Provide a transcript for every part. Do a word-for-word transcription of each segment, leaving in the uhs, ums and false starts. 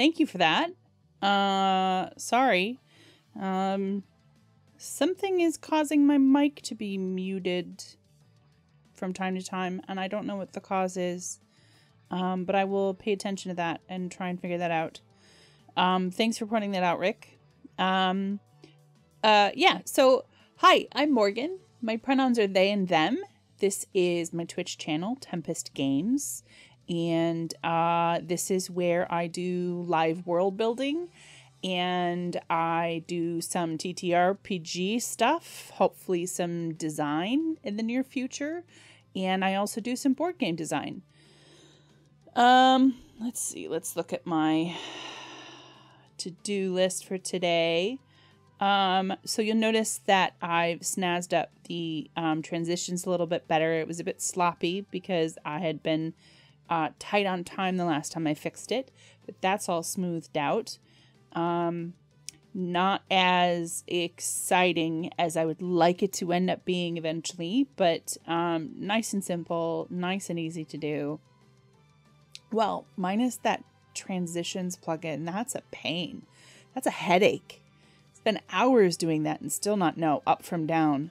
Thank you for that. Uh, sorry. Um, something is causing my mic to be muted from time to time, and I don't know what the cause is. Um, but I will pay attention to that and try and figure that out. Um, thanks for pointing that out, Rick. Um, uh, yeah, so, hi, I'm Morgan. My pronouns are they and them. This is my Twitch channel, Tempest Games. And uh, this is where I do live world building. And I do some T T R P G stuff, hopefully some design in the near future. And I also do some board game design. Um, let's see, let's look at my to-do list for today. Um, so you'll notice that I've snazzed up the um, transitions a little bit better. It was a bit sloppy because I had been uh, tight on time the last time I fixed it, but that's all smoothed out. Um, not as exciting as I would like it to end up being eventually, but um, nice and simple, nice and easy to do. Well, minus that transitions plugin, that's a pain. That's a headache. Spent hours doing that and still not know up from down.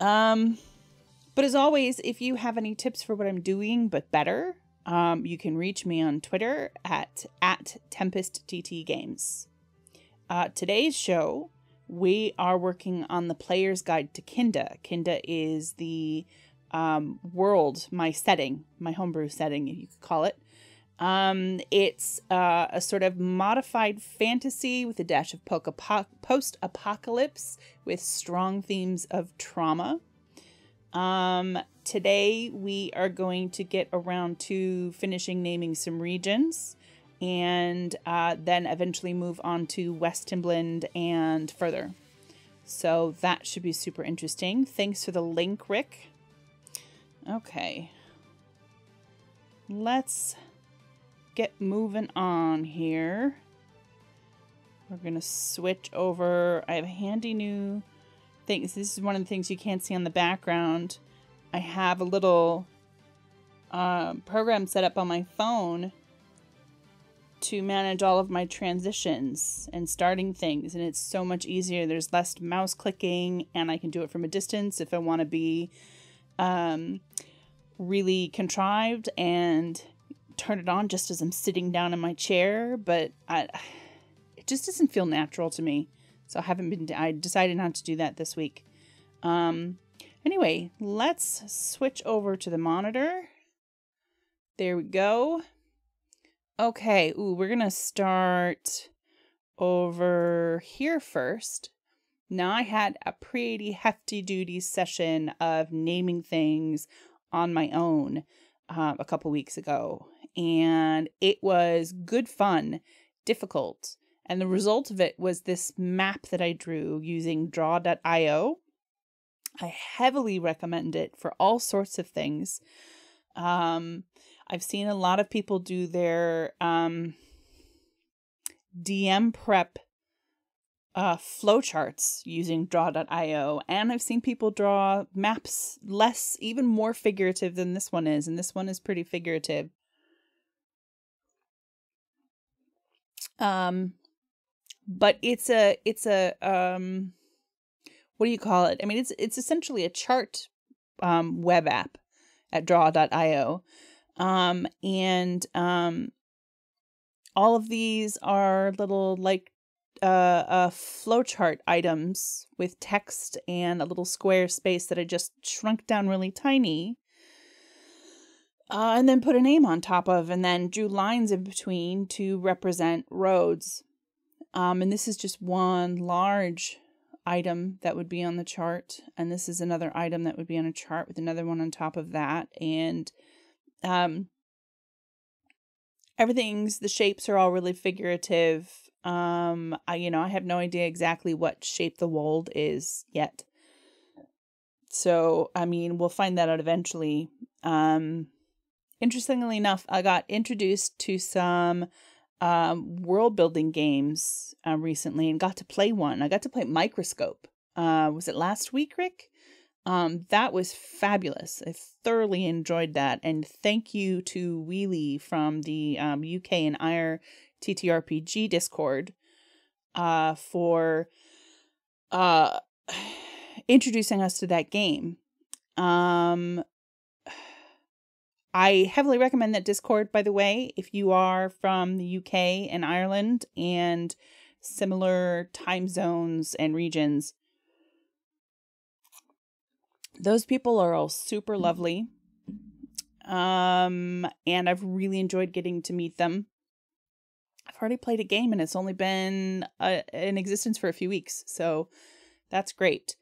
Um, but as always, if you have any tips for what I'm doing but better, um, you can reach me on Twitter at, at TempestTTGames. Uh, today's show, we are working on the Player's Guide to Kinda. Kinda is the Um, world, my setting, my homebrew setting, you could call it. Um, it's uh, a sort of modified fantasy with a dash of post-apocalypse with strong themes of trauma. Um, today we are going to get around to finishing naming some regions and uh, then eventually move on to West Timbland and further. So that should be super interesting. Thanks for the link, Rick. Okay, let's get moving on here. We're gonna switch over. I have handy new things. This is one of the things you can't see on the background. I have a little uh, program set up on my phone to manage all of my transitions and starting things, and it's so much easier. There's less mouse clicking, and I can do it from a distance if I want to be Um, really contrived and turn it on just as I'm sitting down in my chair, but I, it just doesn't feel natural to me. So I haven't been, I decided not to do that this week. Um, anyway, let's switch over to the monitor. There we go. Okay. Ooh, we're going to start over here first. Now, I had a pretty hefty duty session of naming things on my own uh, a couple weeks ago, and it was good fun, difficult, and the result of it was this map that I drew using draw dot i o. I heavily recommend it for all sorts of things. Um, I've seen a lot of people do their um, D M prep Uh, flowcharts using draw dot i o, and I've seen people draw maps less, even more figurative than this one is, and this one is pretty figurative. Um, but it's a it's a um, what do you call it? I mean, it's it's essentially a chart um, web app at draw dot i o, um, and um, all of these are little like. Uh, uh, flowchart items with text and a little square space that I just shrunk down really tiny uh, and then put a name on top of, and then drew lines in between to represent roads. Um, and this is just one large item that would be on the chart, and this is another item that would be on a chart with another one on top of that, and um, everything's, the shapes are all really figurative. Um, I, you know, I have no idea exactly what shape the Wold is yet. So, I mean, we'll find that out eventually. Um, interestingly enough, I got introduced to some, um, world building games, uh, recently, and got to play one. I got to play Microscope. Uh, was it last week, Rick? Um, that was fabulous. I thoroughly enjoyed that. And thank you to Wheelie from the, um, U K and I R T T R P G Discord uh, for uh, introducing us to that game. Um, I heavily recommend that Discord, by the way, if you are from the U K and Ireland and similar time zones and regions. Those people are all super lovely. Um, and I've really enjoyed getting to meet them. I've already played a game and it's only been a, in existence for a few weeks. So that's great.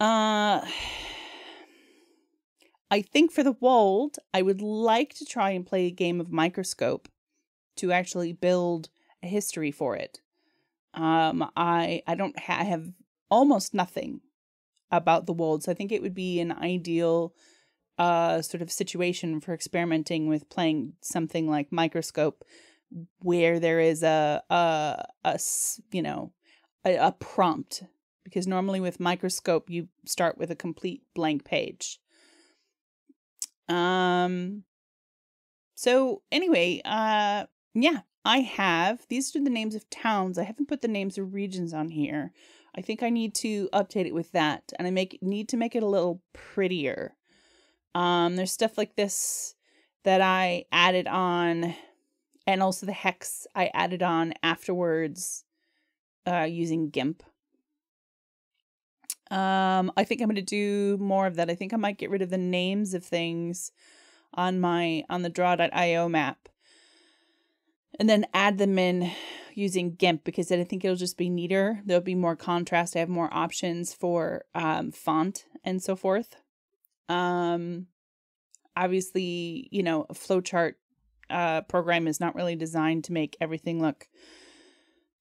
Uh, I think for the Wold, I would like to try and play a game of Microscope to actually build a history for it. Um, I, I don't ha- I have almost nothing about the Wold. So I think it would be an ideal uh, sort of situation for experimenting with playing something like Microscope, where there is a, a, a you know, a, a prompt, because normally with Microscope, you start with a complete blank page. Um, so anyway, uh, yeah, I have, these are the names of towns. I haven't put the names of regions on here. I think I need to update it with that, and I make need to make it a little prettier. Um, there's stuff like this that I added on, and also the hex I added on afterwards uh, using GIMP. Um, I think I'm going to do more of that. I think I might get rid of the names of things on my on the draw dot i o map, and then add them in using GIMP, because then I think it'll just be neater. There'll be more contrast. I have more options for um, font and so forth. Um, obviously, you know, a flowchart uh, program is not really designed to make everything look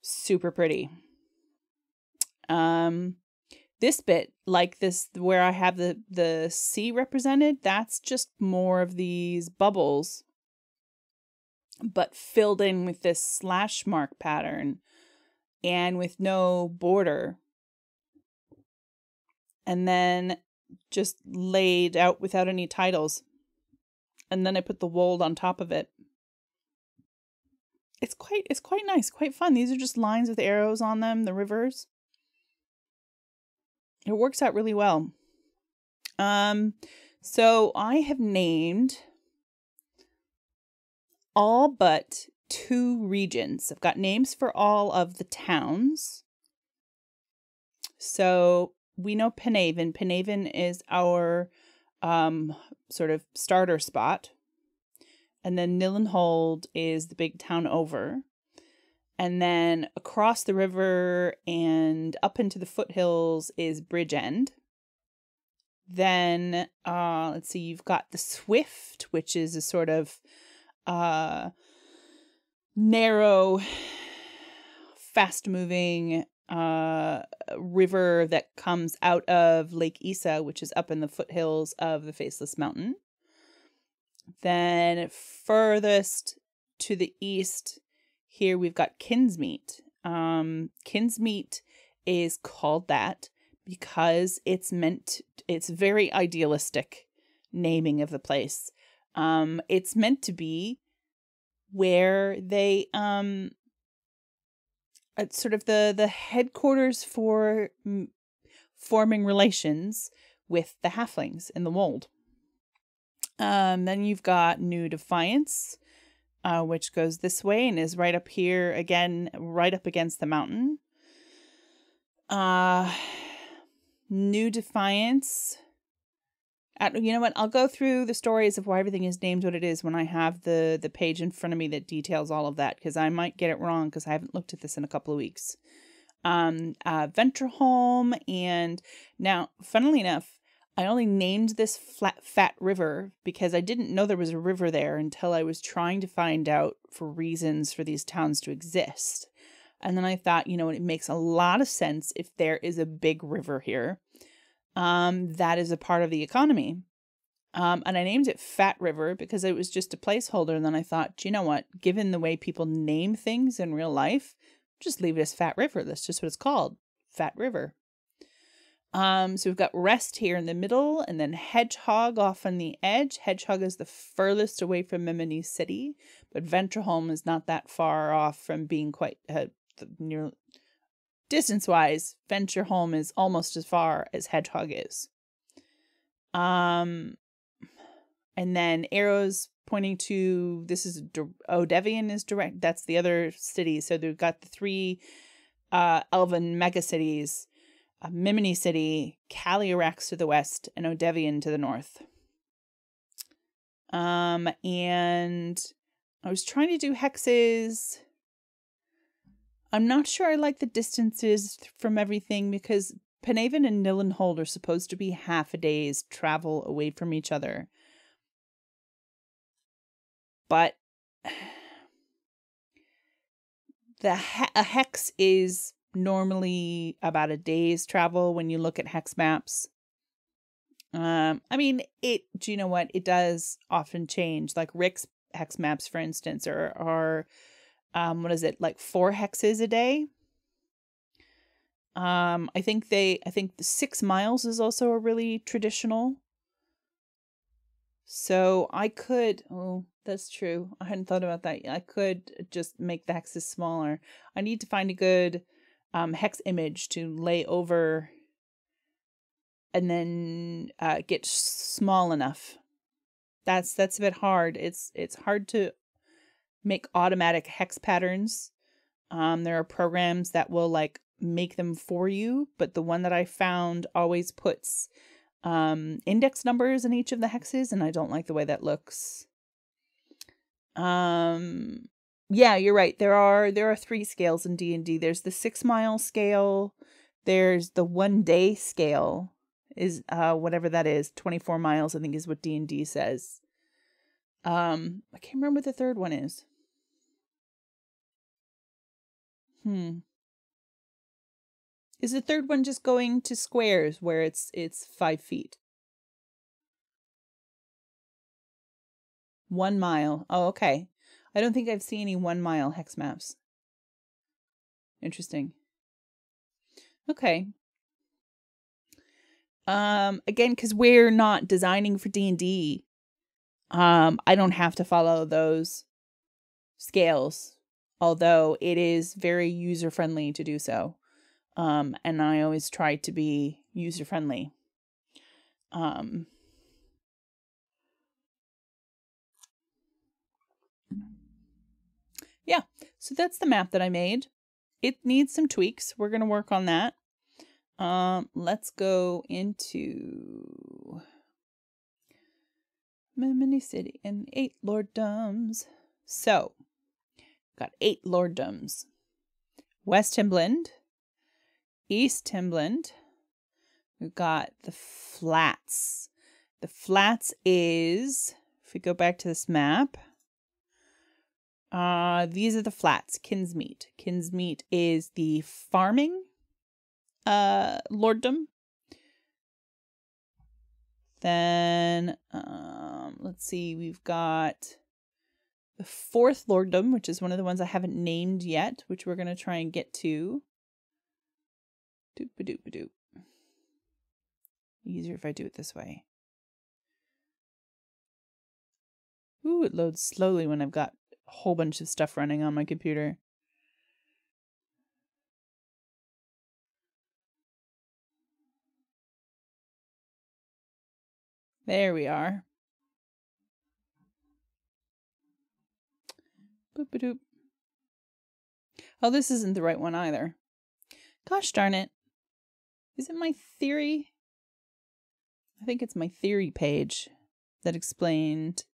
super pretty. Um, this bit, like this, where I have the, the sea represented, that's just more of these bubbles, but filled in with this slash mark pattern and with no border, and then just laid out without any titles. And then I put the Wold on top of it. It's quite, it's quite nice, quite fun. These are just lines with arrows on them, the rivers. It works out really well. Um, so I have named all but two regions. I've got names for all of the towns. So we know Penhaven. Penhaven is our um, sort of starter spot. And then Nillenhold is the big town over. And then across the river and up into the foothills is Bridge End. Then, uh, let's see, you've got the Swift, which is a sort of uh narrow, fast moving uh river that comes out of Lake Issa, which is up in the foothills of the Faceless Mountain. Then furthest to the east here we've got Kinsmeet. Um Kinsmeet is called that because it's meant it's very idealistic naming of the place. Um, it's meant to be where they, um, it's sort of the, the headquarters for m forming relations with the halflings in the Wold. Um, then you've got New Defiance, uh, which goes this way and is right up here again, right up against the mountain. Uh, New Defiance. You know what? I'll go through the stories of why everything is named what it is when I have the, the page in front of me that details all of that, because I might get it wrong because I haven't looked at this in a couple of weeks. Um, uh, Ventureholm, and now, funnily enough, I only named this flat, Fat River because I didn't know there was a river there until I was trying to find out for reasons for these towns to exist. And then I thought, you know what? It makes a lot of sense if there is a big river here. Um, that is a part of the economy. Um, and I named it Fat River because it was just a placeholder. And then I thought, you know what, given the way people name things in real life, just leave it as Fat River. That's just what it's called, Fat River. Um, so we've got Rest here in the middle, and then Hedgehog off on the edge. Hedgehog is the furthest away from Mimini City, but Ventureholm is not that far off from being quite uh, near distance-wise. Ventureholm is almost as far as Hedgehog is. Um, and then arrows pointing to this is Odevian is direct. That's the other city. So they've got the three uh, Elven mega cities. Uh, Mimini City, Calyrax to the west, and Odevian to the north. Um, and I was trying to do hexes. I'm not sure I like the distances from everything because Penhaven and Nillenhold are supposed to be half a day's travel away from each other. But the he a hex is normally about a day's travel when you look at hex maps. Um, I mean, it, do you know what? It does often change. Like Rick's hex maps, for instance, are, are um, what is it? Like four hexes a day. Um, I think they, I think the six miles is also a really traditional. So I could, oh, that's true. I hadn't thought about that. I could just make the hexes smaller. I need to find a good Um, hex image to lay over and then uh, get small enough. That's that's a bit hard. It's it's hard to make automatic hex patterns. Um, there are programs that will like make them for you, but the one that I found always puts um, index numbers in each of the hexes, and I don't like the way that looks. Um... Yeah, you're right. There are there are three scales in D and D. There's the six mile scale. There's the one day scale. Is uh whatever that is, twenty-four miles I think is what D and D says. Um, I can't remember what the third one is. Hmm. Is the third one just going to squares where it's it's five feet? One mile. Oh, okay. I don't think I've seen any one mile hex maps. Interesting. Okay. Um, again, because we're not designing for D and D, um, I don't have to follow those scales, although it is very user-friendly to do so. Um, and I always try to be user-friendly. Um... Yeah, so that's the map that I made. It needs some tweaks. We're going to work on that. Um, let's go into Mimini City and eight lorddoms. So, got eight lorddoms. West Timbland, East Timbland. We've got the Flats. The Flats is, if we go back to this map, Uh, these are the Flats, Kinsmeet. Kinsmeet is the farming uh, lorddom. Then, um, let's see, we've got the fourth lorddom, which is one of the ones I haven't named yet, which we're going to try and get to. Doop-a-doop-a-doop. Easier if I do it this way. Ooh, it loads slowly when I've got whole bunch of stuff running on my computer. There we are. Boop-a-doop. Oh, this isn't the right one either. Gosh darn it. Is it my theory? I think it's my theory page that explained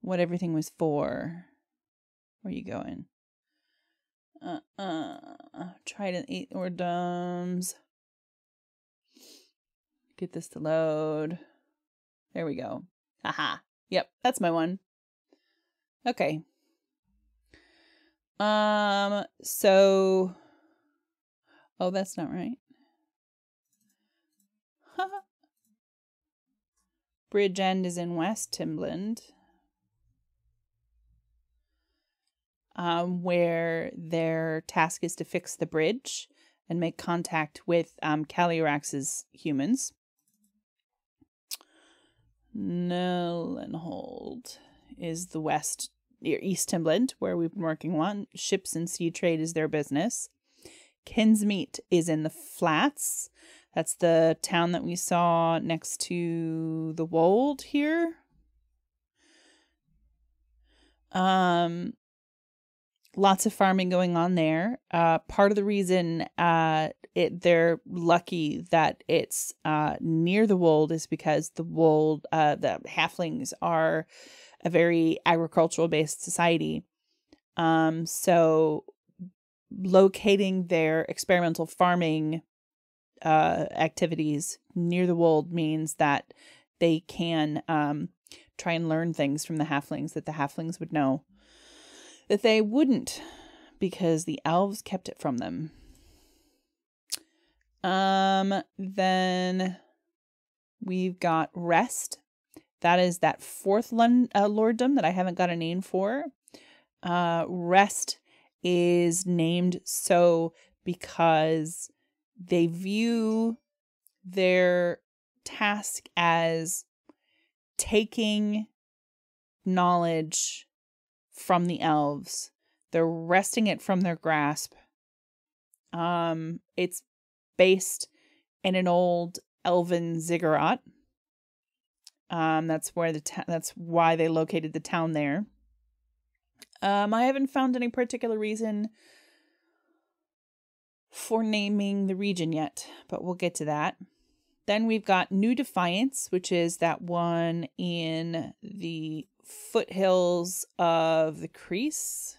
what everything was for. Where are you going? Uh, uh, try to eat lorddoms. Get this to load. There we go. Haha. Yep, that's my one. Okay. Um, so. Oh, that's not right. Haha. Bridge End is in West Timbland. Um, where their task is to fix the bridge. and make contact with um, Calyrax's humans. Nillenhold is the west, near East Timbland, where we've been working on. Ships and sea trade is their business. Kinsmeet is in the Flats. That's the town that we saw next to the Wold here. Um, lots of farming going on there. Uh, part of the reason uh, it, they're lucky that it's uh, near the Wold is because the Wold, uh, the halflings are a very agricultural based society. Um, so locating their experimental farming uh, activities near the Wold means that they can um, try and learn things from the halflings that the halflings would know that they wouldn't because the elves kept it from them. Um, then we've got Rest. That is that fourth Lund, uh, lorddom that I haven't got a name for. Uh, Rest is named so because they view their task as taking knowledge from the elves. They're wresting it from their grasp. Um, it's based in an old elven ziggurat. Um, that's where the ta- that's why they located the town there. Um, I haven't found any particular reason for naming the region yet, but we'll get to that. Then we've got New Defiance, which is that one in the foothills of the Crease.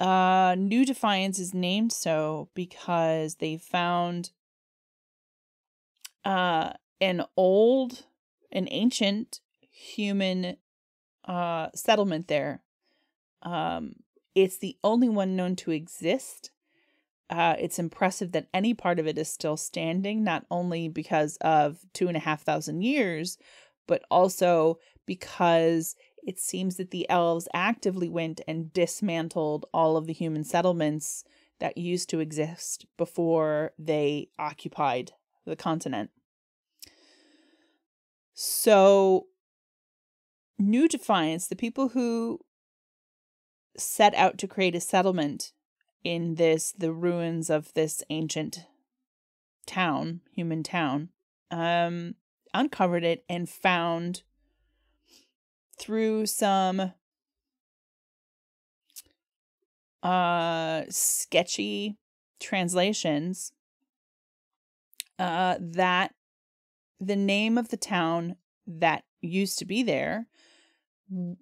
Uh, New Defiance is named so because they found uh, an old, an ancient human uh, settlement there. Um, it's the only one known to exist. Uh, it's impressive that any part of it is still standing, not only because of two and a half thousand years, but also because it seems that the elves actively went and dismantled all of the human settlements that used to exist before they occupied the continent. So, New Defiance, the people who set out to create a settlement in this, the ruins of this ancient town, human town, um, uncovered it and found through some uh, sketchy translations uh, that the name of the town that used to be there,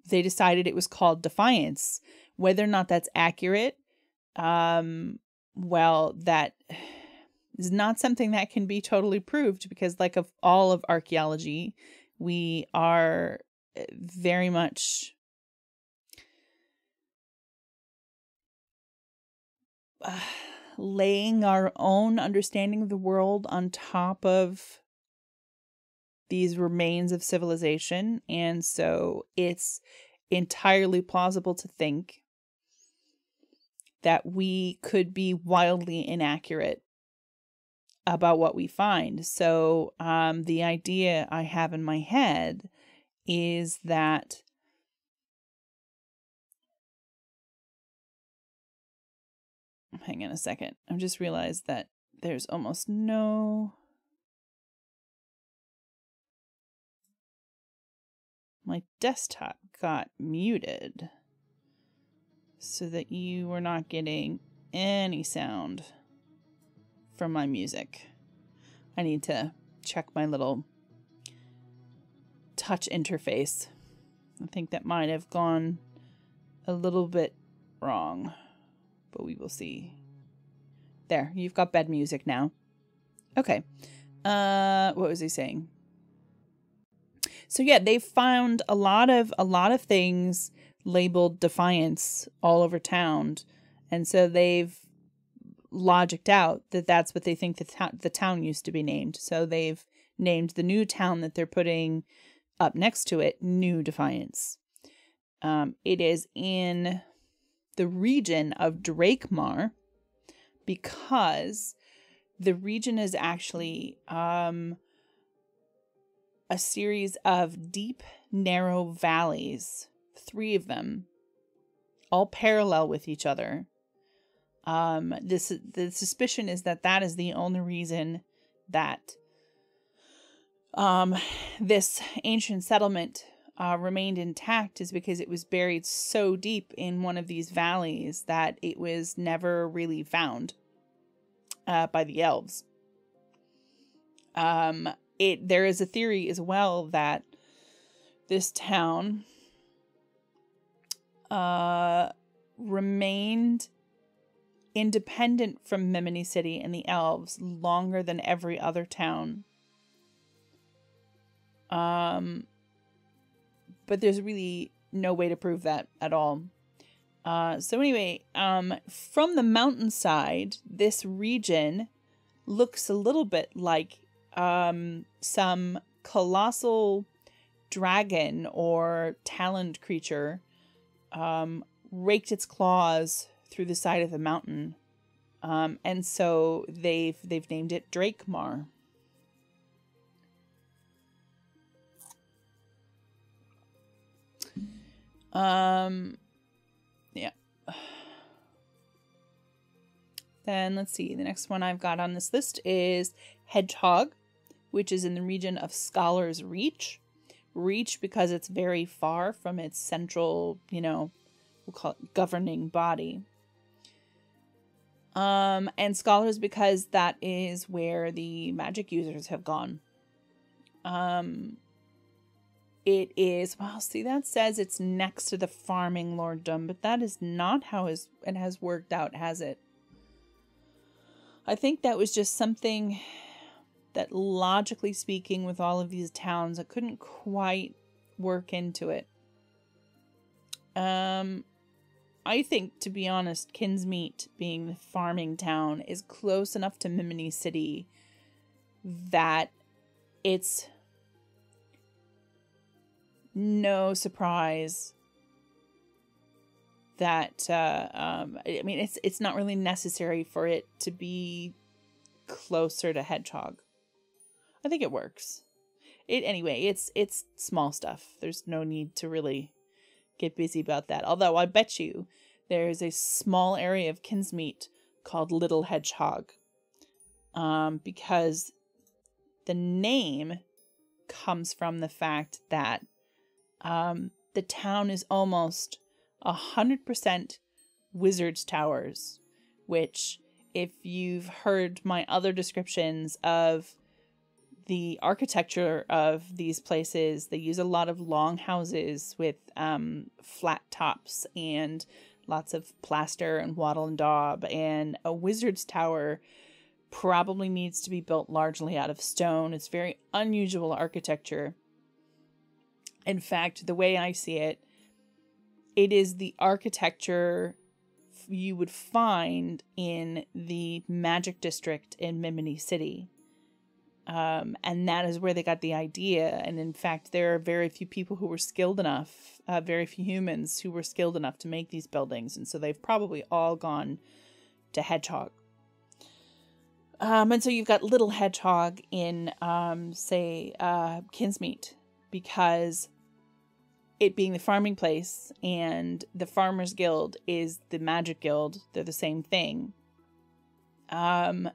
they decided it was called Defiance. Whether or not that's accurate, Um, well, that is not something that can be totally proved because, like of all of archaeology, we are very much uh, laying our own understanding of the world on top of these remains of civilization. And so it's entirely plausible to think that we could be wildly inaccurate about what we find. So um, the idea I have in my head is that hang on a second. I've just realized that there's almost no... my desktop got muted, so that you were not getting any sound from my music. I need to check my little touch interface. I think that might have gone a little bit wrong, but we will see. There, you've got bed music now. Okay, uh, what was he saying? So yeah, they found a lot of a lot of things labeled Defiance all over town, and so they've logicked out that that's what they think the, to the town used to be named. So they've named the new town that they're putting up next to it New Defiance. Um, it is in the region of Drakemar, because the region is actually um, a series of deep, narrow valleys, three of them, all parallel with each other. Um, this the suspicion is that that is the only reason that um, this ancient settlement uh, remained intact, is because it was buried so deep in one of these valleys that it was never really found uh, by the elves. Um, it there is a theory as well that this town uh, remained independent from Mimini City and the elves longer than every other town. Um, but there's really no way to prove that at all. Uh, so anyway, um, from the mountainside, this region looks a little bit like um, some colossal dragon or taloned creature um, raked its claws through the side of the mountain, um, and so they've they've named it Drakemar. Um, yeah. Then let's see. The next one I've got on this list is Hedgehog, which is in the region of Scholars Reach. Reach because it's very far from its central, you know, we'll call it governing body. Um, and Scholars because that is where the magic users have gone. Um, it is, well, see, that says it's next to the farming lorddom, but that is not how is, it has worked out, has it? I think that was just something that, logically speaking, with all of these towns, I couldn't quite work into it. Um... I think, to be honest, Kinsmeet, being the farming town, is close enough to Mimini City that it's no surprise that, uh, um, I mean, it's, it's not really necessary for it to be closer to Hedgehog. I think it works. It, anyway, it's, it's small stuff. There's no need to really get busy about that. Although I bet you there's a small area of Kinsmeet called Little Hedgehog. Um, because the name comes from the fact that um, the town is almost one hundred percent Wizard's Towers. Which, if you've heard my other descriptions of the architecture of these places, they use a lot of long houses with um, flat tops and lots of plaster and wattle and daub, and a wizard's tower probably needs to be built largely out of stone. It's very unusual architecture. In fact, the way I see it, it is the architecture you would find in the magic district in Mimini City. Um, and that is where they got the idea. And in fact, there are very few people who were skilled enough, uh, very few humans who were skilled enough to make these buildings. And so they've probably all gone to Hedgehog. Um, and so you've got Little Hedgehog in, um, say, uh, Kinsmeet, because it being the farming place and the Farmers Guild is the Magic Guild. They're the same thing. Um...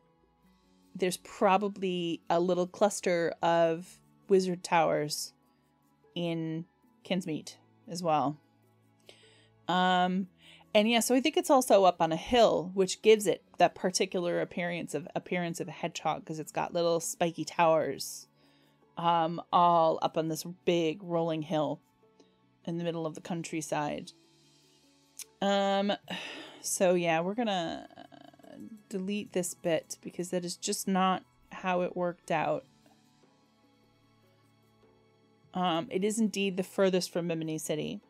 There's probably a little cluster of wizard towers in Kinsmeet as well. Um, and yeah, so I think it's also up on a hill, which gives it that particular appearance of appearance of a hedgehog, because it's got little spiky towers um, all up on this big rolling hill in the middle of the countryside. Um, so yeah, we're gonna delete this bit because that is just not how it worked out. Um, it is indeed the furthest from Mimini City.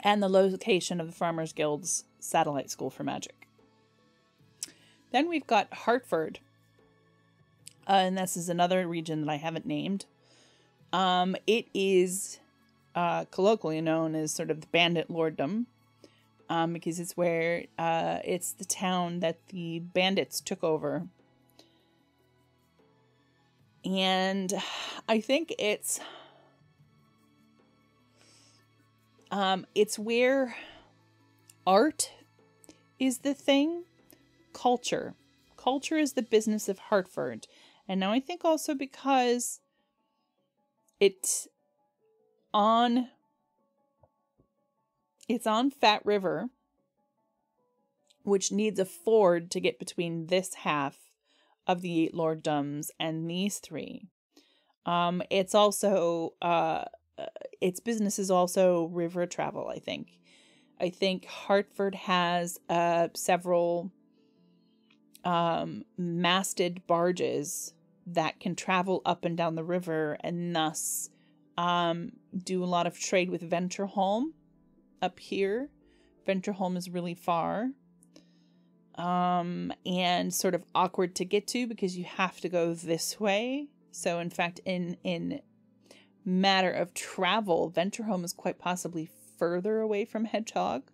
And the location of the Farmers Guild's satellite school for magic. Then we've got Hartford. Uh, and this is another region that I haven't named. Um, it is uh, colloquially known as sort of the bandit lorddom. um, because it's where uh, it's the town that the bandits took over. And I think it's um, it's where art is the thing. Culture. Culture is the business of Hartford. And now I think also because it's on it's on Fat River, which needs a ford to get between this half of the eight lorddoms and these three. Um, it's also uh, its business is also river travel. I think, I think Hartford has uh several um masted barges that can travel up and down the river, and thus um do a lot of trade with Ventureholm up here. Ventureholm is really far. Um, and sort of awkward to get to because you have to go this way. So in fact, in, in matter of travel, Ventureholm is quite possibly further away from Hedgehog.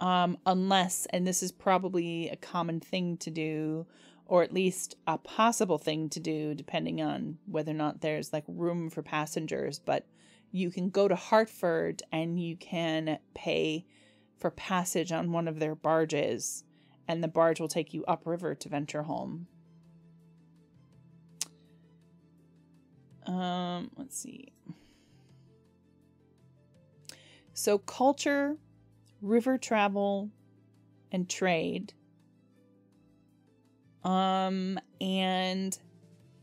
Um, unless, and this is probably a common thing to do, or at least a possible thing to do, depending on whether or not there's like room for passengers, but you can go to Hartford and you can pay for passage on one of their barges, and the barge will take you upriver to Ventureholm. Um, let's see. So culture, river travel, and trade. Um, and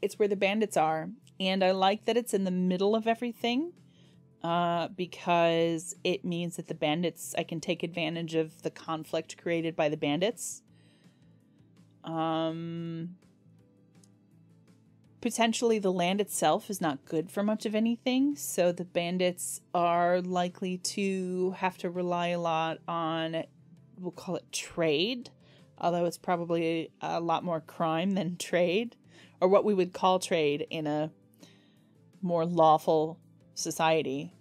it's where the bandits are. And I like that it's in the middle of everything. Uh, because it means that the bandits, I can take advantage of the conflict created by the bandits. Um, potentially the land itself is not good for much of anything, so the bandits are likely to have to rely a lot on, we'll call it trade, although it's probably a lot more crime than trade, or what we would call trade in a more lawful society,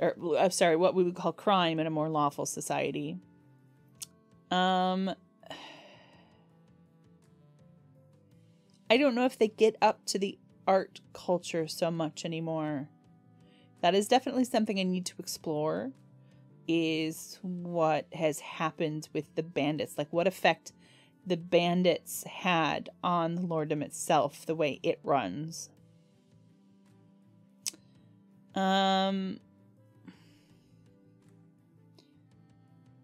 or I'm sorry, what we would call crime in a more lawful society. Um, I don't know if they get up to the art culture so much anymore. That is definitely something I need to explore, is what has happened with the bandits, like what effect the bandits had on the lorddom itself, the way it runs. Um,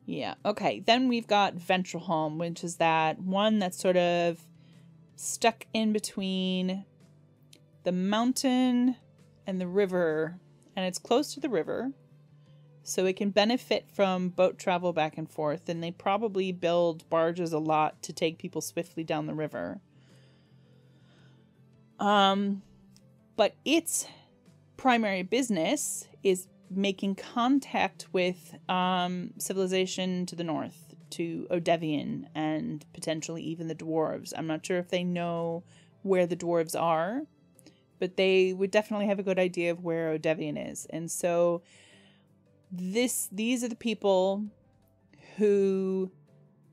yeah, okay. Then we've got Ventureholm, which is that one that's sort of stuck in between the mountain and the river, and it's close to the river, so it can benefit from boat travel back and forth, and they probably build barges a lot to take people swiftly down the river. Um, but it's primary business is making contact with um, civilization to the north, to Odevian, and potentially even the dwarves. I'm not sure if they know where the dwarves are, but they would definitely have a good idea of where Odevian is. And so this these are the people who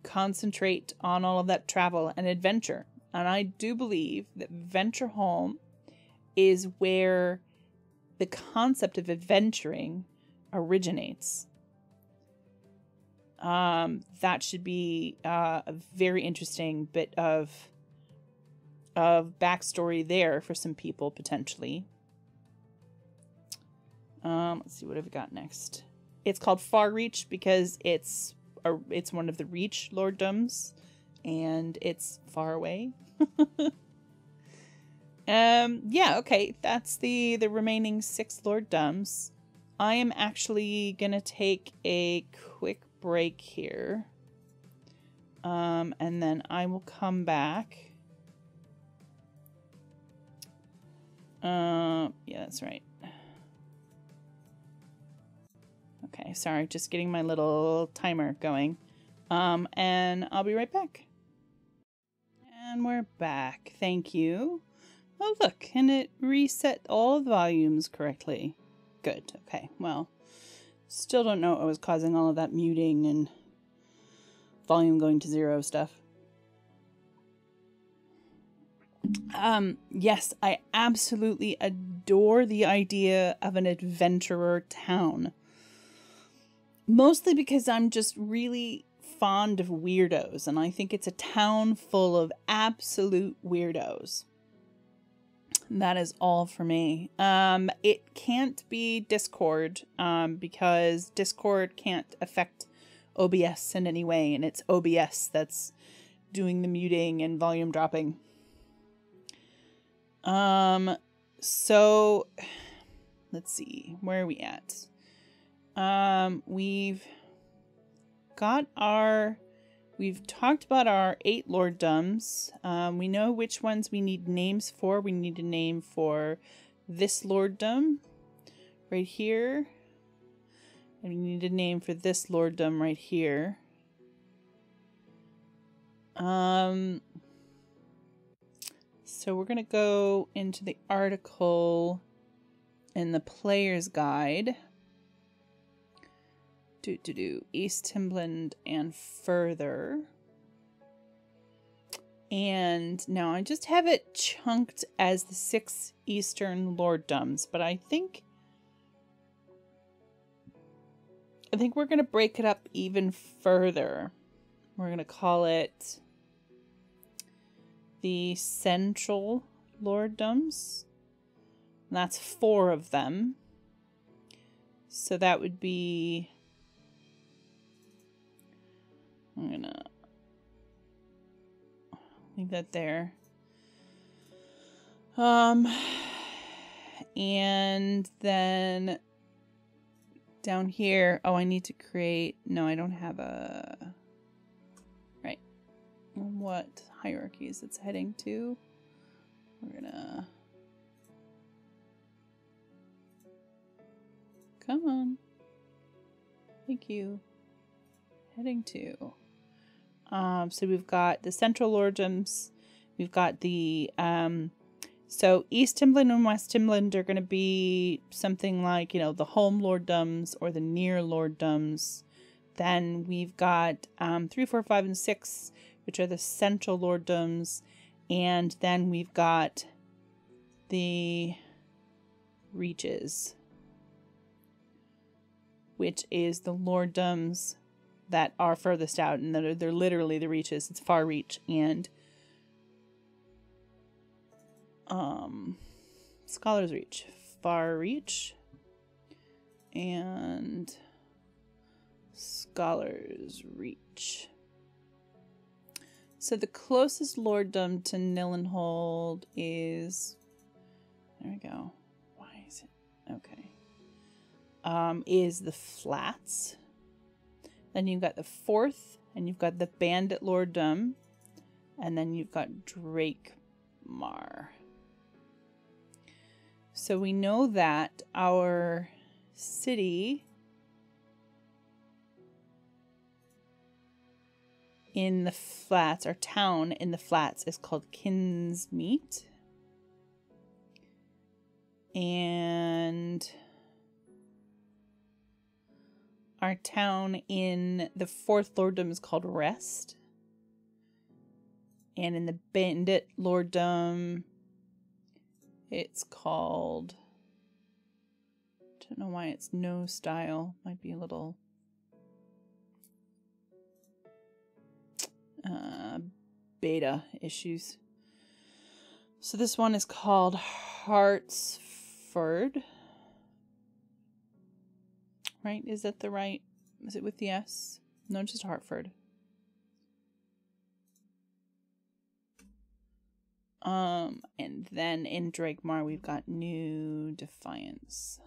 concentrate on all of that travel and adventure. And I do believe that Ventureholm is where the concept of adventuring originates. Um, that should be uh, a very interesting bit of of backstory there for some people, potentially. Um, let's see, what have we got next? It's called Far Reach because it's a, it's one of the Reach lorddoms, and it's far away. Um, yeah, okay, that's the, the remaining six lorddoms. I am actually gonna take a quick break here. Um, and then I will come back. Uh, yeah, that's right. Okay, sorry, just getting my little timer going. Um, and I'll be right back. And we're back, thank you. Oh, look, and it reset all volumes correctly. Good, okay, well, Still don't know what was causing all of that muting and volume going to zero stuff. Um, yes, I absolutely adore the idea of an adventurer town. Mostly because I'm just really fond of weirdos, and I think it's a town full of absolute weirdos. That is all for me. Um, it can't be Discord, um, because Discord can't affect O B S in any way, and it's O B S that's doing the muting and volume dropping. Um, so let's see, where are we at? Um, we've got our, we've talked about our eight lorddoms. Um, we know which ones we need names for. We need a name for this lorddom right here. And we need a name for this lorddom right here. Um, so we're going to go into the article in the player's guide. Do, do, do, East Timbland and further. And now I just have it chunked as the six Eastern lorddoms, but I think I think we're going to break it up even further. We're going to call it the Central Lorddoms. And that's four of them. So that would be... I'm going to leave that there. Um, and then... down here, oh, I need to create, no, I don't have a, right, what hierarchy is it's heading to? We're gonna, come on, thank you, heading to, um, so we've got the Central Lorddoms, we've got the, um, so East Timbland and West Timbland are going to be something like, you know, the home lorddoms or the near lorddoms. Then we've got um, three, four, five, and six, which are the central lorddoms. And then we've got the reaches, which is the lorddoms that are furthest out. And they're, they're literally the reaches. It's Far Reach and... Um, Scholars Reach, Far Reach, and Scholars Reach. So the closest lorddom to Nillenhold is, there we go, why is it, okay, um, is the Flats. Then you've got the fourth, and you've got the Bandit Lorddom, and then you've got Drakemar. So we know that our city in the flats, our town in the flats is called Kinsmeet. And our town in the fourth lorddom is called Rest. And in the bandit lorddom... it's called, I don't know why it's no style. Might be a little uh, beta issues. So this one is called Hartford. Right? Is that the right? Is it with the S? No, just Hartford. Um, and then in Drakemar, we've got New Defiance.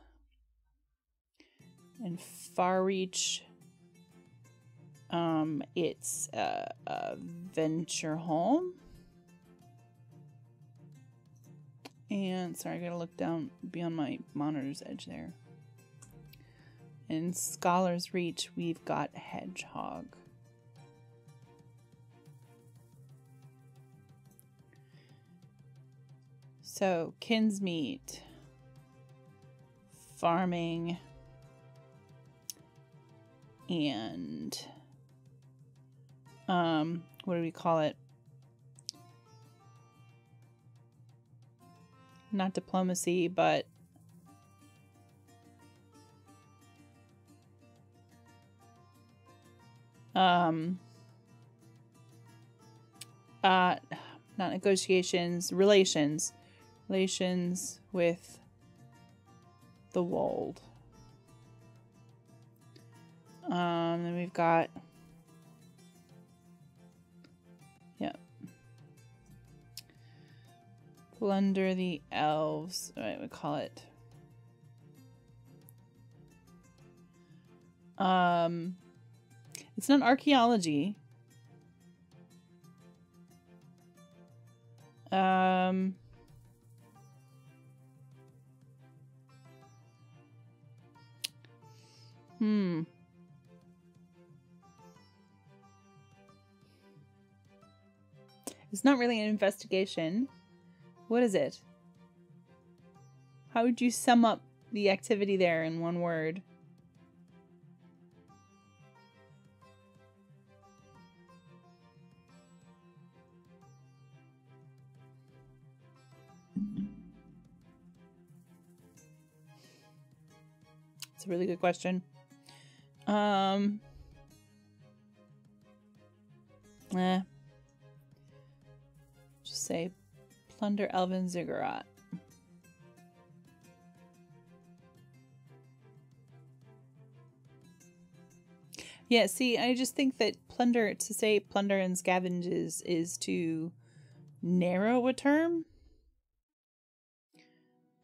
And Far Reach, um, it's uh, uh, Ventureholm. And, sorry, I gotta look down beyond my monitor's edge there. In Scholars Reach, we've got Hedgehog. So, Kinsmeet, farming, and um, what do we call it? Not diplomacy, but um, uh, not negotiations, relations, relations with the Wold. Um, then we've got, yep, plunder the elves. All right, we call it. Um, it's not archaeology. Um, hmm. It's not really an investigation. What is it? How would you sum up the activity there in one word? It's a really good question. Um, eh. Just say plunder elven ziggurat. Yeah, see, I just think that plunder, to say plunder and scavenge is to narrow a term.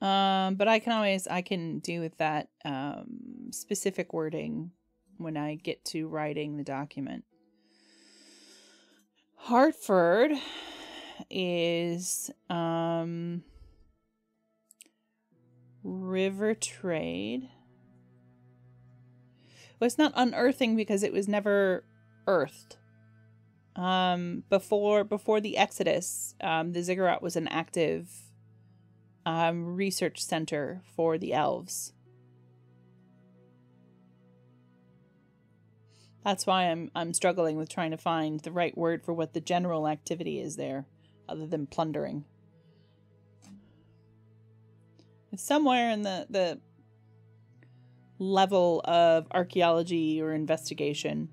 Um, but I can always, I can do with that um, specific wording when I get to writing the document. Hartford is um, river trade. Well, it's not unearthing because it was never earthed. Um, before before the Exodus, um, the ziggurat was an active um, research center for the elves. That's why I'm I'm struggling with trying to find the right word for what the general activity is there, other than plundering. It's somewhere in the, the level of archaeology or investigation.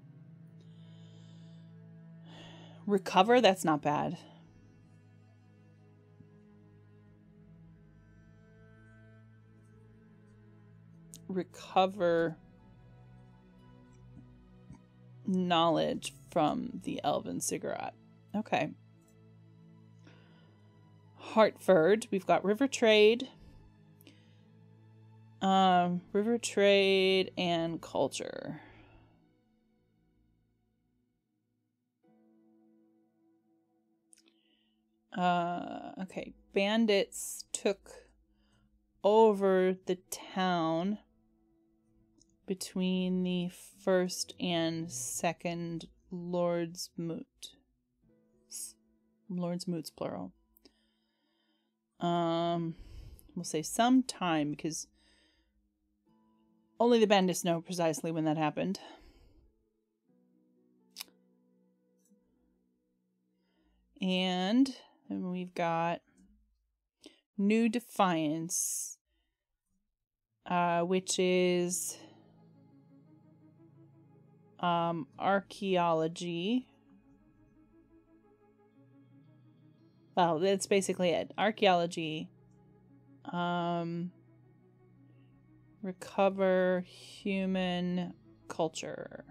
Recover, that's not bad. Recover knowledge from the elven ziggurat. Okay. Hartford, we've got river trade, um, river trade and culture. Uh, okay, bandits took over the town between the first and second Lord's Moot. Lord's Moots, plural. Um, we'll say sometime because only the bandits know precisely when that happened. And then we've got New Defiance, uh, which is um, archaeology. Well, that's basically it. Archaeology. Um, recover human culture.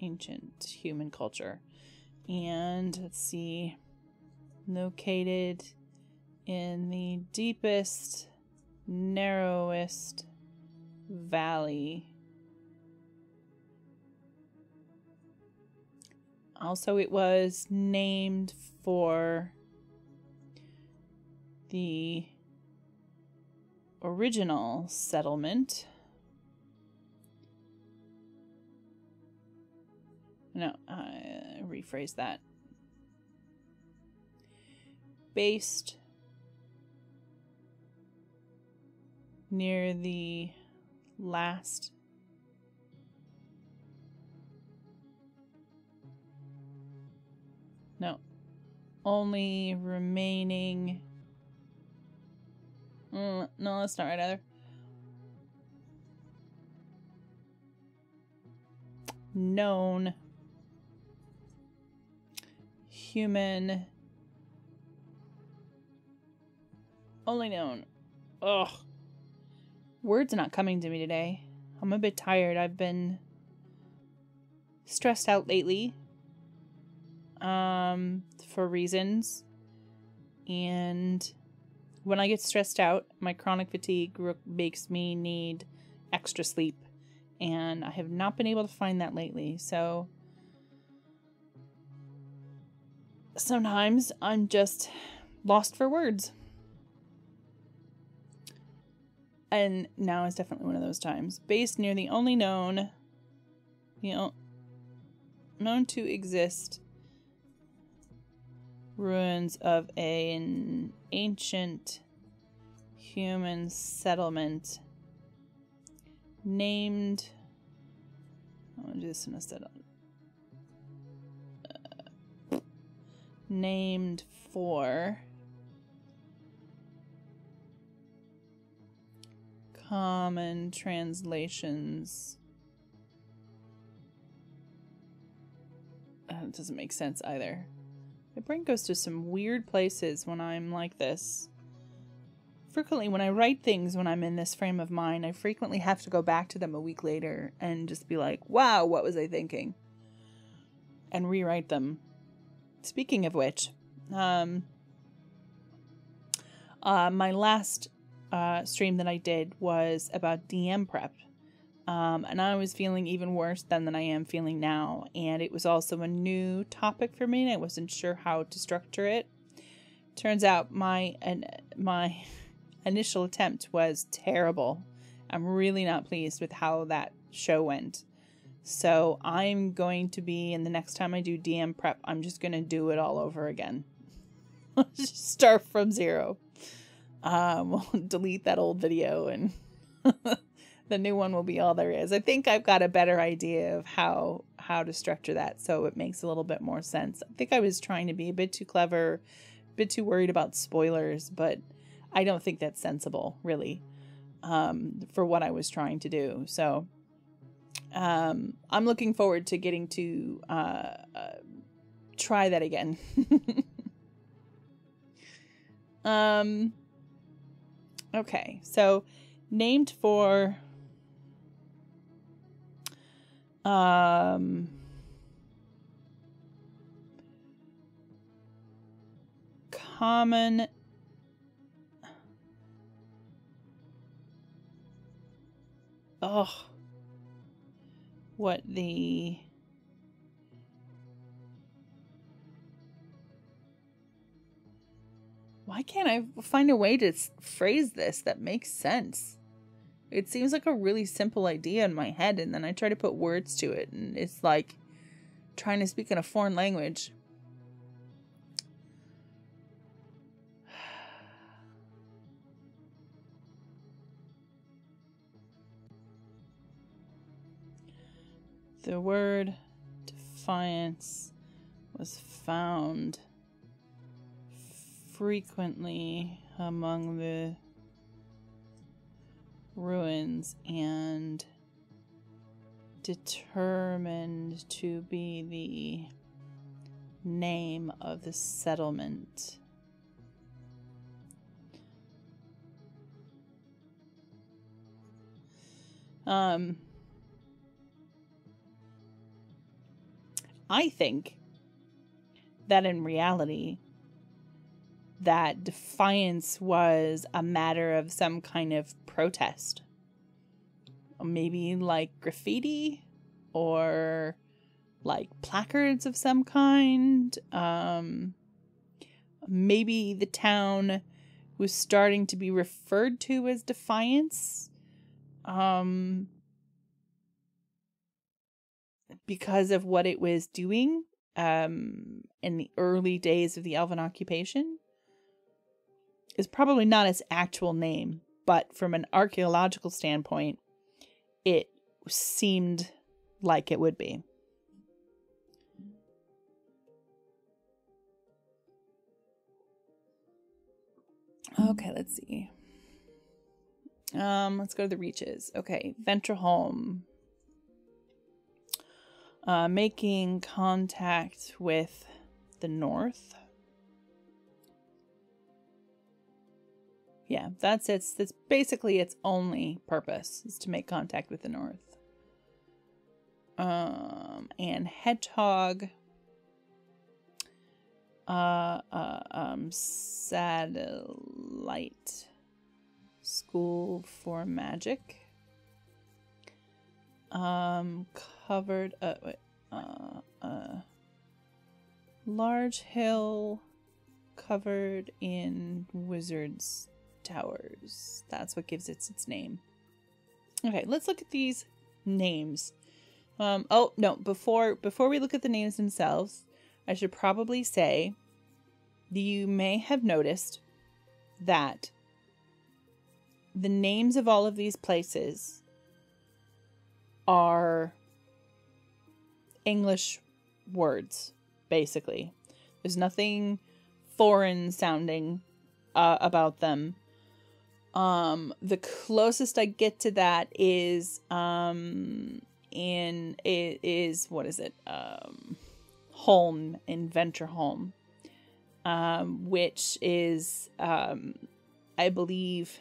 Ancient human culture. And let's see. Located in the deepest, narrowest valley. Also, it was named for the original settlement. No, I rephrase that. Based near the last no only remaining mm, no that's not right either known human only known ugh words not coming to me today. I'm a bit tired. I've been stressed out lately. Um, for reasons. And when I get stressed out, my chronic fatigue makes me need extra sleep. And I have not been able to find that lately. So sometimes I'm just lost for words. And now is definitely one of those times. Based near the only known, you know, known to exist ruins of a, an ancient human settlement named. I'm gonna do this in a setup. Uh, named for. Common translations. That doesn't make sense either. My brain goes to some weird places when I'm like this. Frequently, when I write things when I'm in this frame of mind, I frequently have to go back to them a week later and just be like, wow, what was I thinking? And rewrite them. Speaking of which, um, uh, my last... Uh, stream that I did was about D M prep, um, and I was feeling even worse then than I am feeling now, and it was also a new topic for me and I wasn't sure how to structure it. Turns out my and my initial attempt was terrible. I'm really not pleased with how that show went, so I'm going to be, and the next time I do D M prep, I'm just going to do it all over again. Just start from zero. Um, we'll delete that old video and the new one will be all there is. I think I've got a better idea of how, how to structure that, so it makes a little bit more sense. I think I was trying to be a bit too clever, a bit too worried about spoilers, but I don't think that's sensible, really, um, for what I was trying to do. So, um, I'm looking forward to getting to, uh, uh try that again. um... Okay, so named for um, common oh what the Why can't I find a way to phrase this that makes sense? It seems like a really simple idea in my head, and then I try to put words to it, and it's like trying to speak in a foreign language. The word defiance was found frequently among the ruins and determined to be the name of the settlement. Um, I think that in reality, that defiance was a matter of some kind of protest. Maybe like graffiti or like placards of some kind. Um, maybe the town was starting to be referred to as Defiance. Um, because of what it was doing um, in the early days of the Elven occupation. Is probably not its actual name, but from an archaeological standpoint, it seemed like it would be. Okay, let's see. Um, let's go to the reaches. Okay, Ventureholm. Uh, making contact with the north. Yeah, that's its, that's basically its only purpose, is to make contact with the north. Um, and Hedgehog. Uh, uh, um, satellite school for magic. Um, covered, uh, wait, uh, uh, large hill covered in wizards' towers. That's what gives it its name. Okay, let's look at these names. Um, oh, no, before, before we look at the names themselves, I should probably say you may have noticed that the names of all of these places are English words, basically. There's nothing foreign sounding uh, about them. Um, the closest I get to that is um, in it is what is it? Um, Holm in Ventureholm, um, which is, um, I believe,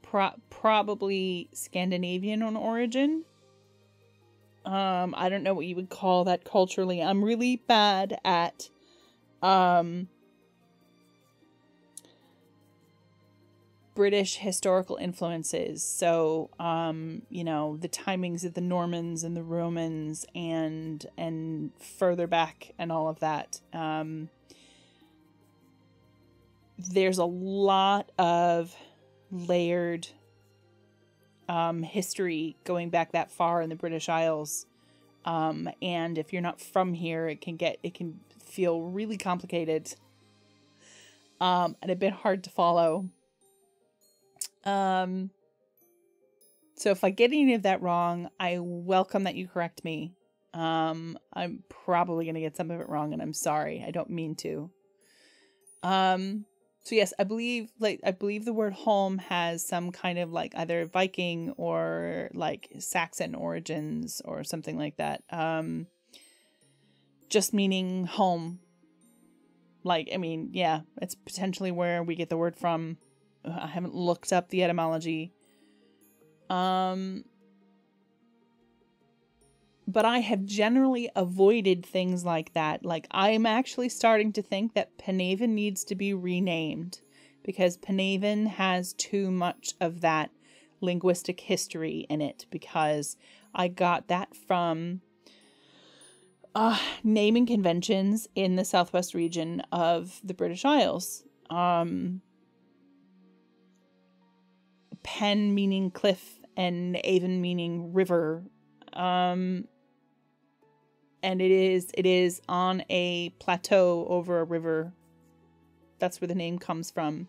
pro probably Scandinavian in origin. Um, I don't know what you would call that culturally. I'm really bad at, um, British historical influences. So, um, you know, the timings of the Normans and the Romans and, and further back and all of that. Um, there's a lot of layered, um, history going back that far in the British Isles. Um, and if you're not from here, it can get, it can feel really complicated, um, and a bit hard to follow. Um, so if I get any of that wrong, I welcome that you correct me. Um, I'm probably going to get some of it wrong, and I'm sorry. I don't mean to. Um, so yes, I believe, like, I believe the word Holm has some kind of, like, either Viking or, like, Saxon origins or something like that. Um, just meaning home. Like, I mean, yeah, it's potentially where we get the word from. I haven't looked up the etymology. Um, but I have generally avoided things like that. Like, I'm actually starting to think that Penhaven needs to be renamed, because Penhaven has too much of that linguistic history in it, because I got that from uh, naming conventions in the Southwest region of the British Isles. Um... Pen meaning cliff and Avon meaning river. Um, and it is, it is on a plateau over a river. That's where the name comes from.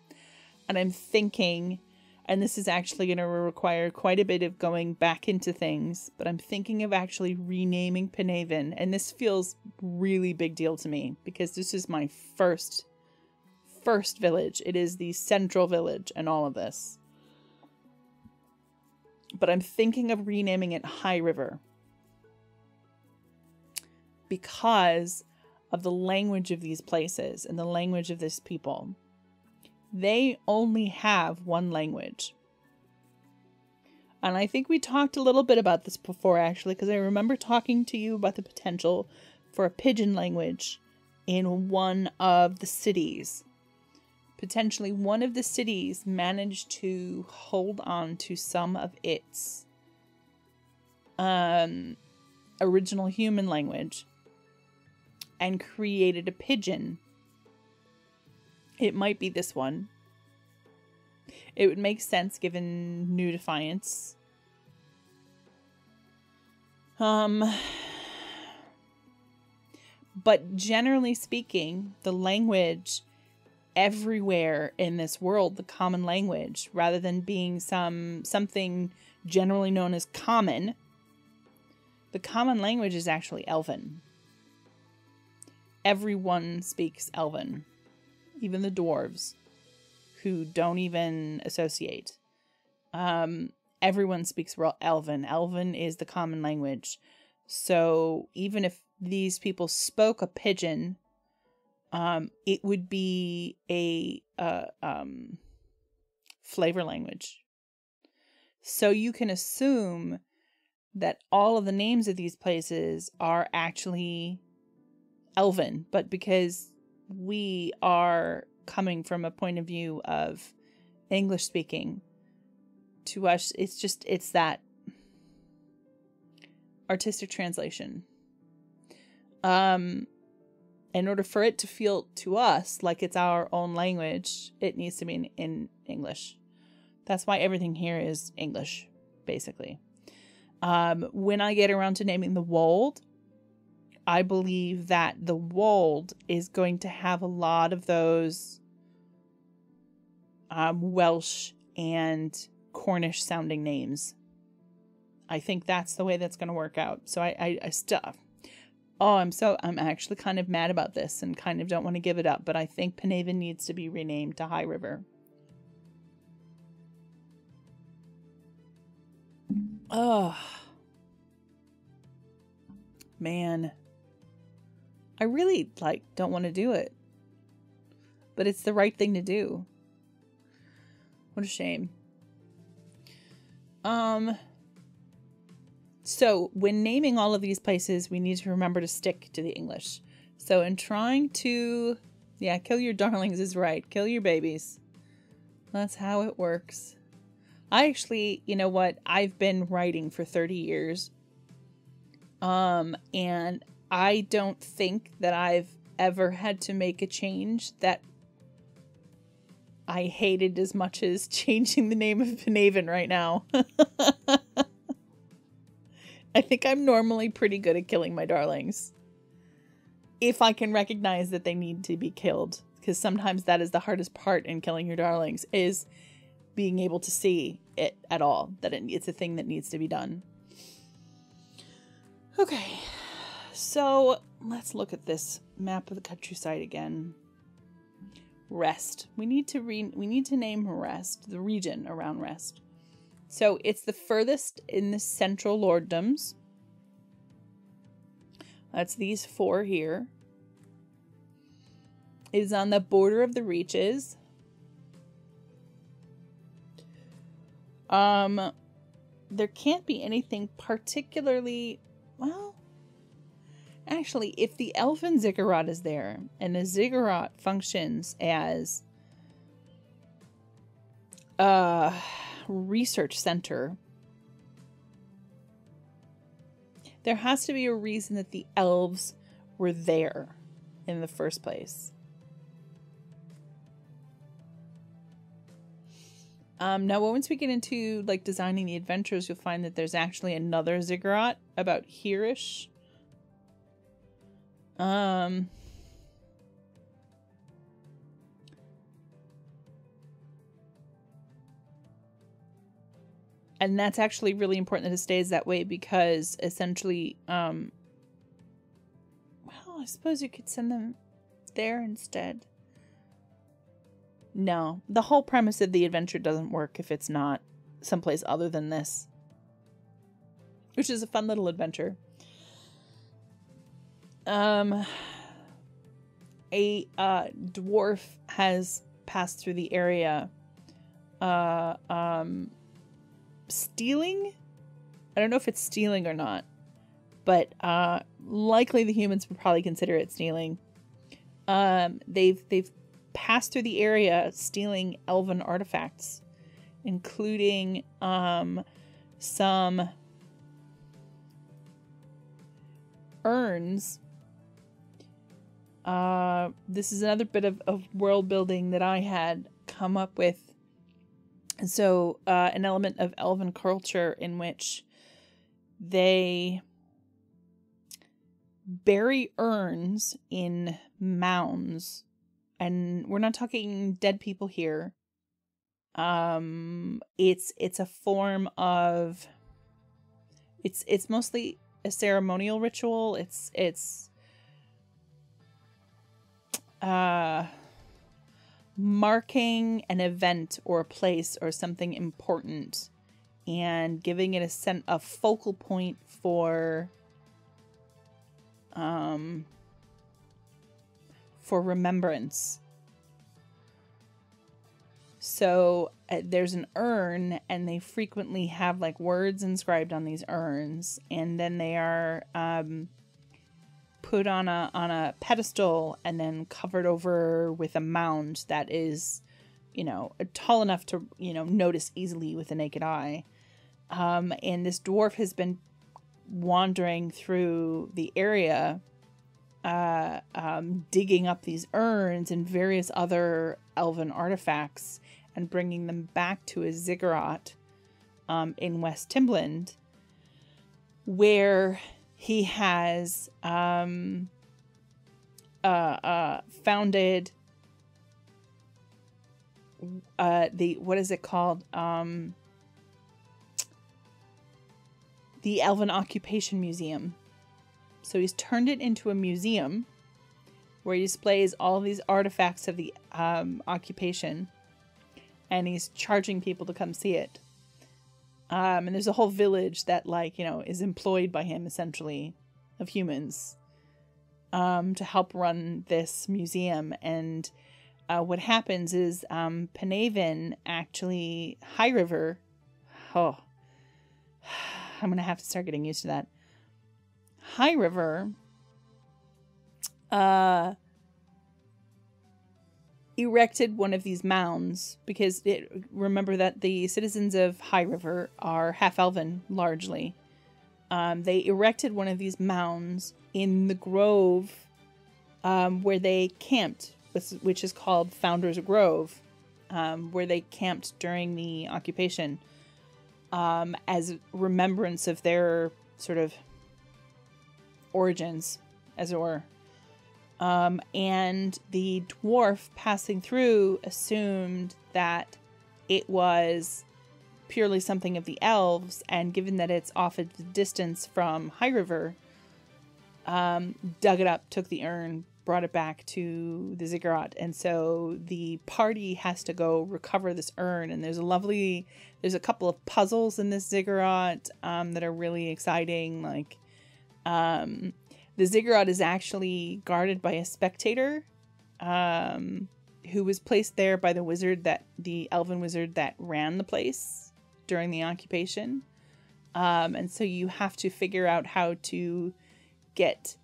And I'm thinking, and this is actually going to require quite a bit of going back into things, but I'm thinking of actually renaming Penhaven. And this feels really big deal to me, because this is my first, first village. It is the central village and all of this. But I'm thinking of renaming it High River, because of the language of these places and the language of this people. They only have one language. And I think we talked a little bit about this before, actually, because I remember talking to you about the potential for a pidgin language in one of the cities. Potentially one of the cities managed to hold on to some of its um, original human language and created a pidgin. It might be this one. It would make sense given New Defiance. Um... But generally speaking, the language everywhere in this world the common language, rather than being some something generally known as common. The common language is actually Elven. Everyone speaks Elven. Even the dwarves, who don't even associate. Um, everyone speaks Elven. Elven is the common language. So even if these people spoke a pidgin, um, it would be a uh, um, flavor language. So you can assume that all of the names of these places are actually Elven, but because we are coming from a point of view of English speaking, to us, it's just, it's that artistic translation. Um, in order for it to feel to us like it's our own language, it needs to be in, in English. That's why everything here is English, basically. Um, when I get around to naming the Wold, I believe that the Wold is going to have a lot of those um, Welsh and Cornish sounding names. I think that's the way that's going to work out. So I, I, I still, oh, I'm so, I'm actually kind of mad about this and kind of don't want to give it up, but I think Penhaven needs to be renamed to High River. Oh, man. I really, like, don't want to do it. But it's the right thing to do. What a shame. Um, so when naming all of these places, we need to remember to stick to the English. So in trying to, yeah, kill your darlings is right. Kill your babies. That's how it works. I actually, you know what? I've been writing for thirty years. Um, and I don't think that I've ever had to make a change that I hated as much as changing the name of Penhaven right now. I think I'm normally pretty good at killing my darlings, if I can recognize that they need to be killed. Because sometimes that is the hardest part in killing your darlings, is being able to see it at all, that it, it's a thing that needs to be done. Okay, so let's look at this map of the countryside again. Rest. We need to re we need to name Rest, the region around Rest. So it's the furthest in the central lorddoms. That's these four here. It is on the border of the Reaches. Um, there can't be anything particularly... Well, actually, if the Elven ziggurat is there, and the ziggurat functions as a research center, there has to be a reason that the elves were there in the first place. Um, now, once we get into, like, designing the adventures, you'll find that there's actually another ziggurat about here-ish. Um, and that's actually really important that it stays that way, because essentially, um, well, I suppose you could send them there instead. No, the whole premise of the adventure doesn't work if it's not someplace other than this. Which is a fun little adventure. Um, a uh, dwarf has passed through the area uh, um, stealing? I don't know if it's stealing or not, but uh, likely the humans would probably consider it stealing. Um, they've... they've passed through the area stealing Elven artifacts, including um, some urns. Uh, this is another bit of, of world building that I had come up with. And so uh, an element of Elven culture in which they bury urns in mounds and we're not talking dead people here. Um, it's it's a form of it's it's mostly a ceremonial ritual. It's it's uh marking an event or a place or something important and giving it a sen- a focal point for um for remembrance. So uh, there's an urn, and they frequently have like words inscribed on these urns, and then they are um, put on a on a pedestal and then covered over with a mound that is, you know, tall enough to, you know, notice easily with the naked eye. Um, and this dwarf has been wandering through the area, uh, um, digging up these urns and various other elven artifacts, and bringing them back to a ziggurat um, in West Timbland, where he has um, uh, uh, founded uh, the, what is it called? Um, the Elven Occupation Museum. So he's turned it into a museum where he displays all of these artifacts of the um, occupation. And he's charging people to come see it. Um, and there's a whole village that, like, you know, is employed by him, essentially, of humans, um, to help run this museum. And uh, what happens is um, Penhaven, actually, High River, oh, I'm going to have to start getting used to that. High River uh, erected one of these mounds, because it, remember that the citizens of High River are half-elven, largely. Um, they erected one of these mounds in the grove um, where they camped, which is called Founders Grove, um, where they camped during the occupation um, as remembrance of their sort of origins, as it were. Um, and the dwarf passing through assumed that it was purely something of the elves, and given that it's off a distance from High River, um, dug it up, took the urn, brought it back to the ziggurat. And so the party has to go recover this urn, and there's a lovely, there's a couple of puzzles in this ziggurat, um, that are really exciting, like, um... the ziggurat is actually guarded by a spectator um, who was placed there by the wizard that the elven wizard that ran the place during the occupation. Um, and so you have to figure out how to get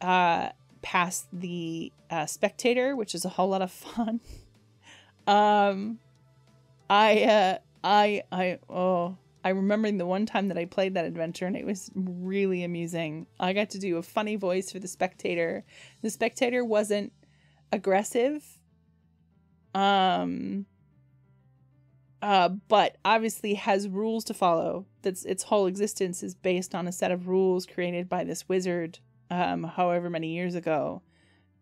uh, past the uh, spectator, which is a whole lot of fun. um, I, uh, I, I, oh... I remember the one time that I played that adventure, and it was really amusing. I got to do a funny voice for the spectator. The spectator wasn't aggressive, um, uh, but obviously has rules to follow. That's its whole existence is based on a set of rules created by this wizard, um, however many years ago.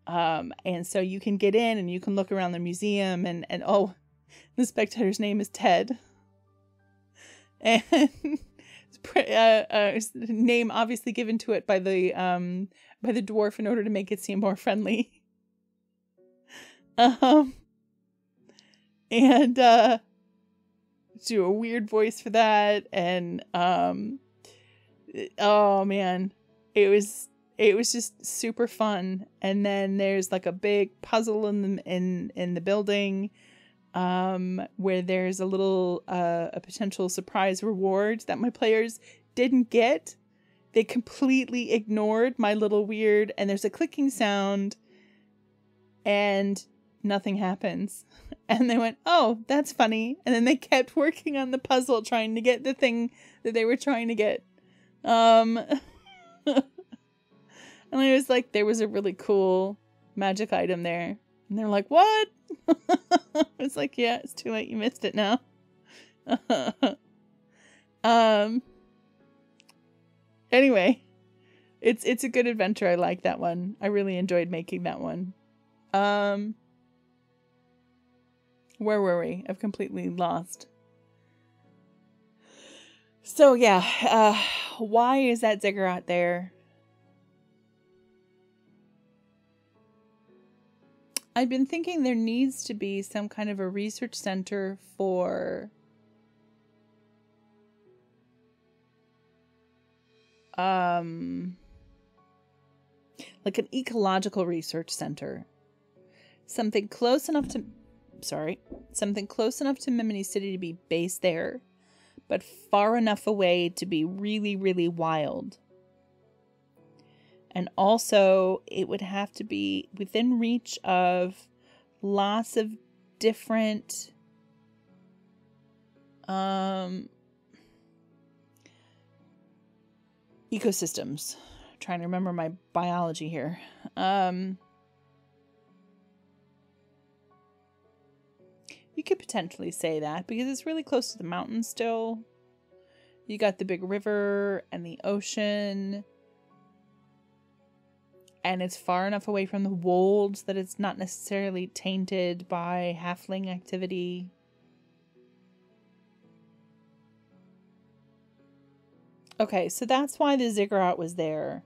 Um, and so you can get in, and you can look around the museum, and and oh, the spectator's name is Ted. And uh, uh, name obviously given to it by the um by the dwarf in order to make it seem more friendly. Um, and uh, do a weird voice for that, and um, oh man, it was it was just super fun. And then there's like a big puzzle in the in in the building. Um, where there's a little, uh, a potential surprise reward that my players didn't get. They completely ignored my little weird, and there's a clicking sound, and nothing happens. And they went, oh, that's funny. And then they kept working on the puzzle, trying to get the thing that they were trying to get. Um, and I was like, there was a really cool magic item there. And they're like, what? It's like, yeah, it's too late. You missed it now. um. Anyway, it's it's a good adventure. I like that one. I really enjoyed making that one. Um, where were we? I've completely lost. So yeah, uh, why is that ziggurat there? I've been thinking there needs to be some kind of a research center for um, like an ecological research center. Something close enough to, sorry, something close enough to Mimini City to be based there, but far enough away to be really, really wild. And also, it would have to be within reach of lots of different, um, ecosystems. I'm trying to remember my biology here. Um, you could potentially say that because it's really close to the mountain still. You got the big river and the ocean. And it's far enough away from the wolds that it's not necessarily tainted by halfling activity. Okay, so that's why the ziggurat was there.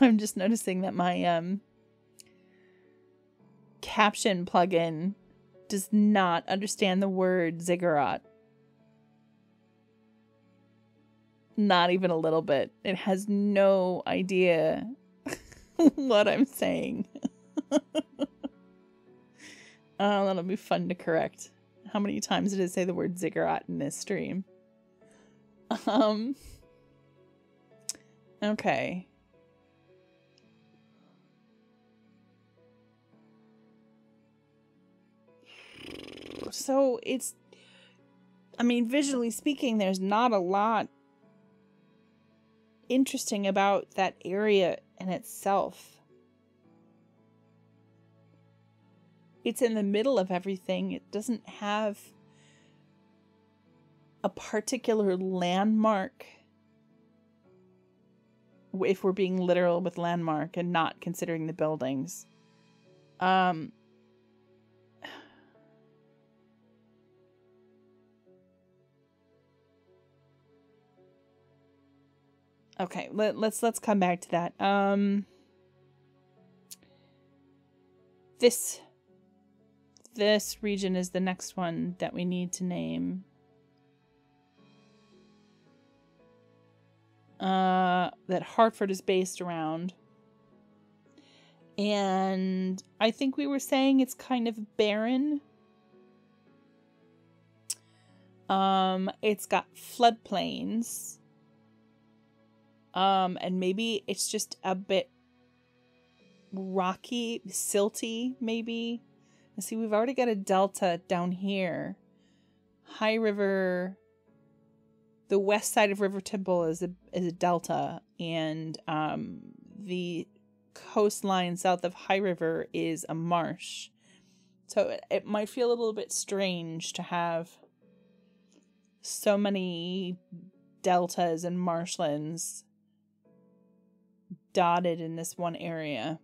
I'm just noticing that my um, caption plugin does not understand the word ziggurat. Not even a little bit. It has no idea what I'm saying. Oh, that'll be fun to correct. How many times did it say the word ziggurat in this stream? Um. Okay. So it's, I mean, visually speaking, there's not a lot interesting about that area in itself. It's in the middle of everything. It doesn't have a particular landmark, if we're being literal with landmark and not considering the buildings. Um, Okay, let, let's let's come back to that. Um, this this region is the next one that we need to name. Uh, that Hartford is based around, and I think we were saying it's kind of barren. Um, it's got floodplains. Um, and maybe it's just a bit rocky, silty, maybe. Let's see, we've already got a delta down here. High River, the west side of River Timball is a, is a delta, and um, the coastline south of High River is a marsh. So it, it might feel a little bit strange to have so many deltas and marshlands dotted in this one area.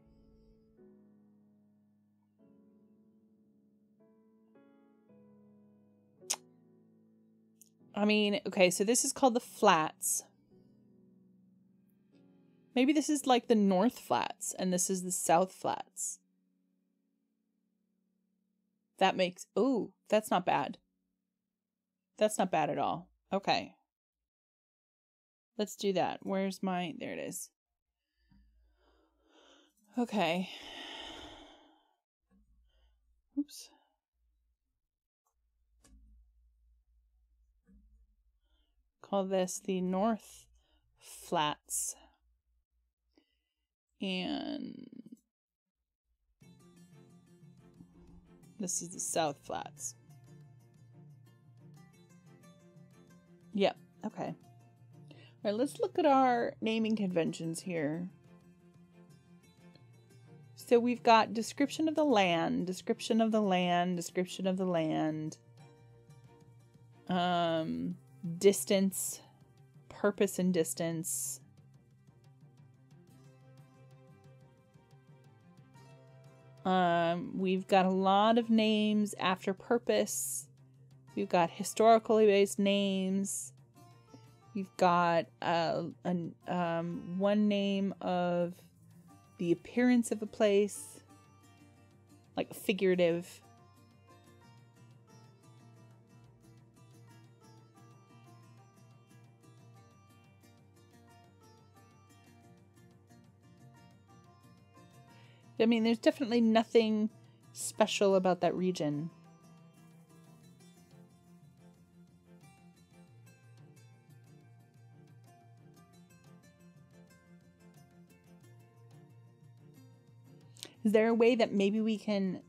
I mean, okay, so this is called the Flats. Maybe this is like the North Flats and this is the South Flats. That makes, ooh, that's not bad. That's not bad at all. Okay. Let's do that. Where's my, there it is. Okay. Oops. Call this the North Flats. And this is the South Flats. Yep. Okay. All right, let's look at our naming conventions here. So we've got description of the land, description of the land, description of the land, um, distance, purpose and distance, Um, we've got a lot of names after purpose. We've got historically based names. You've got uh, an, um, one name of the appearance of a place, like figurative. I mean, there's definitely nothing special about that region. Is there a way that maybe we can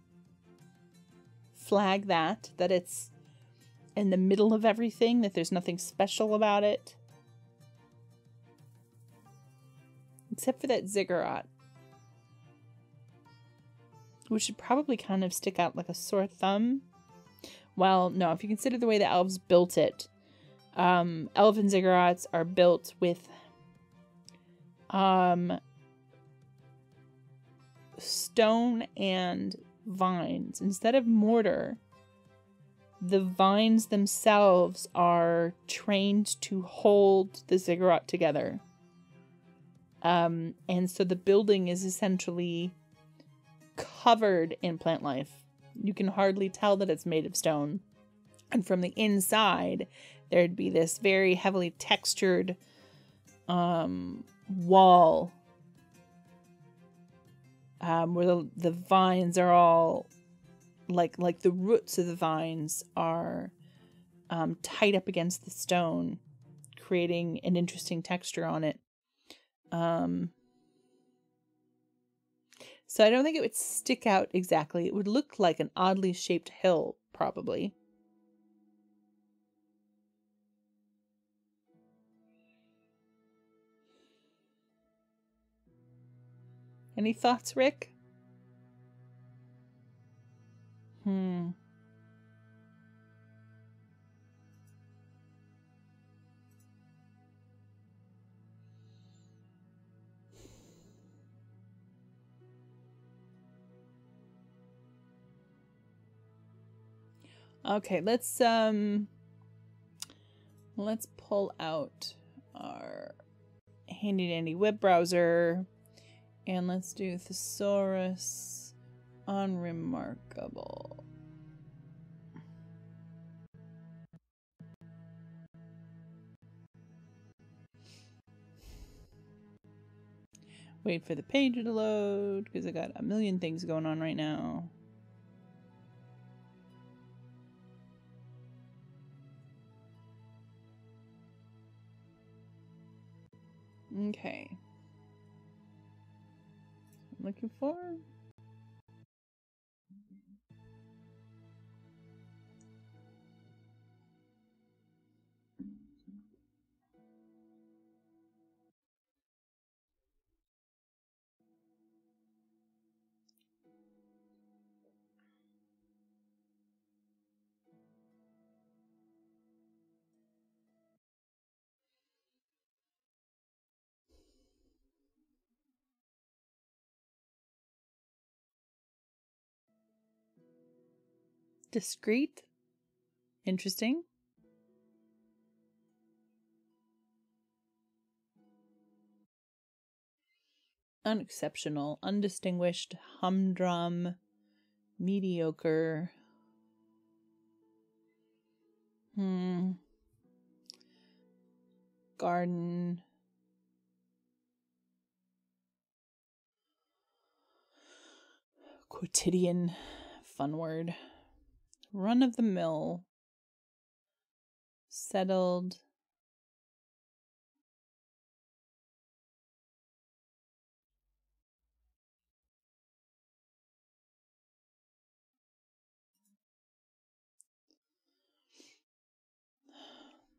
flag that, that it's in the middle of everything, that there's nothing special about it? Except for that ziggurat, which should probably kind of stick out like a sore thumb. Well, no, if you consider the way the elves built it, um, elven ziggurats are built with um, stone and vines. Instead of mortar, the vines themselves are trained to hold the ziggurat together. Um, and so the building is essentially covered in plant life. You can hardly tell that it's made of stone. And from the inside, there'd be this very heavily textured um, wall um, where the, the vines are all like like the roots of the vines are um, tied up against the stone, creating an interesting texture on it. Um, So I don't think it would stick out exactly. It would look like an oddly shaped hill, probably. Any thoughts, Rick? Hmm. Okay, let's um let's pull out our handy dandy web browser and let's do thesaurus unremarkable. Wait for the page to load because I got a million things going on right now. Okay. I'm looking for. Discreet. Interesting. Unexceptional. Undistinguished. Humdrum. Mediocre. Hmm. Garden. Quotidian. Fun word. Run-of-the-mill, settled,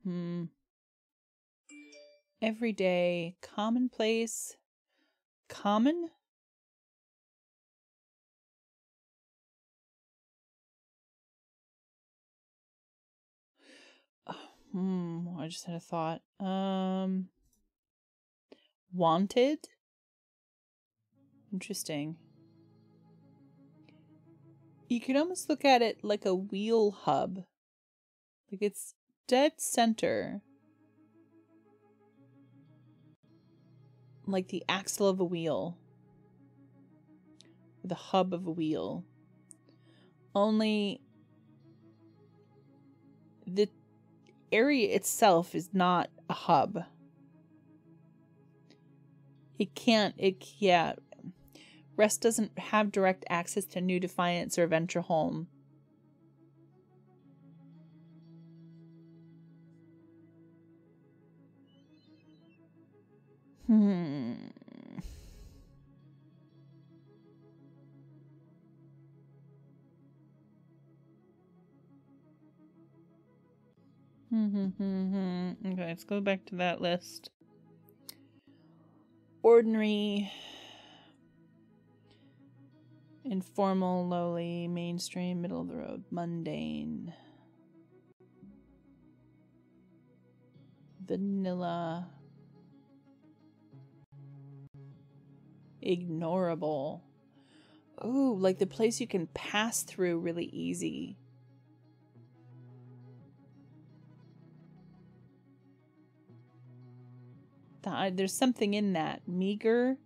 hmm, everyday, commonplace, common? Hmm, I just had a thought. Um, wanted? Interesting. You could almost look at it like a wheel hub. Like it's dead center. Like the axle of a wheel. The hub of a wheel. Only the area itself is not a hub. It can't, it, yeah. Rest doesn't have direct access to New Defiance or Ventureholm. Hmm. Okay, let's go back to that list. Ordinary, informal, lowly, mainstream, middle of the road, mundane, vanilla, ignorable. Oh, like the place you can pass through really easy. That, there's something in that. Meager.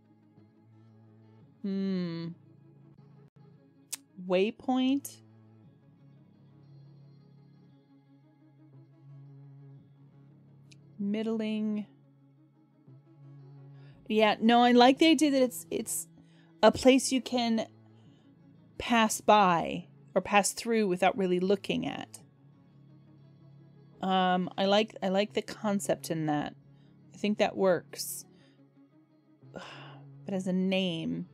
Hmm. Waypoint. Middling. Yeah, no, I like the idea that it's it's a place you can pass by or pass through without really looking at. Um, I like I like the concept in that. I think that works, but as a name,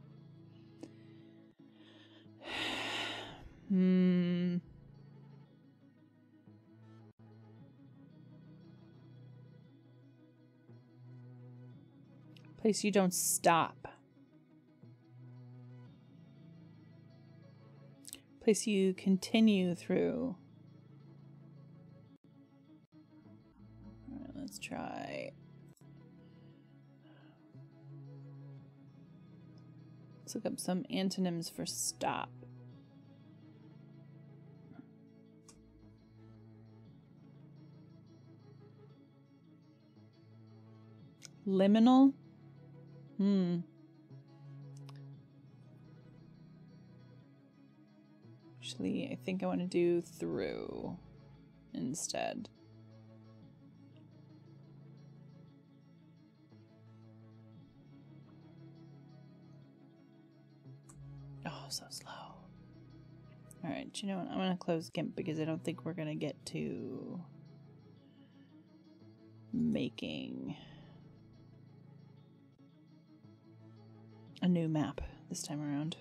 hmm. Place you don't stop, place you continue through. All right, let's try. Look up some antonyms for stop. Liminal? Hmm. Actually, I think I want to do through instead. Oh, so slow. Alright, you know what? I'm going to close GIMP because I don't think we're going to get to making a new map this time around.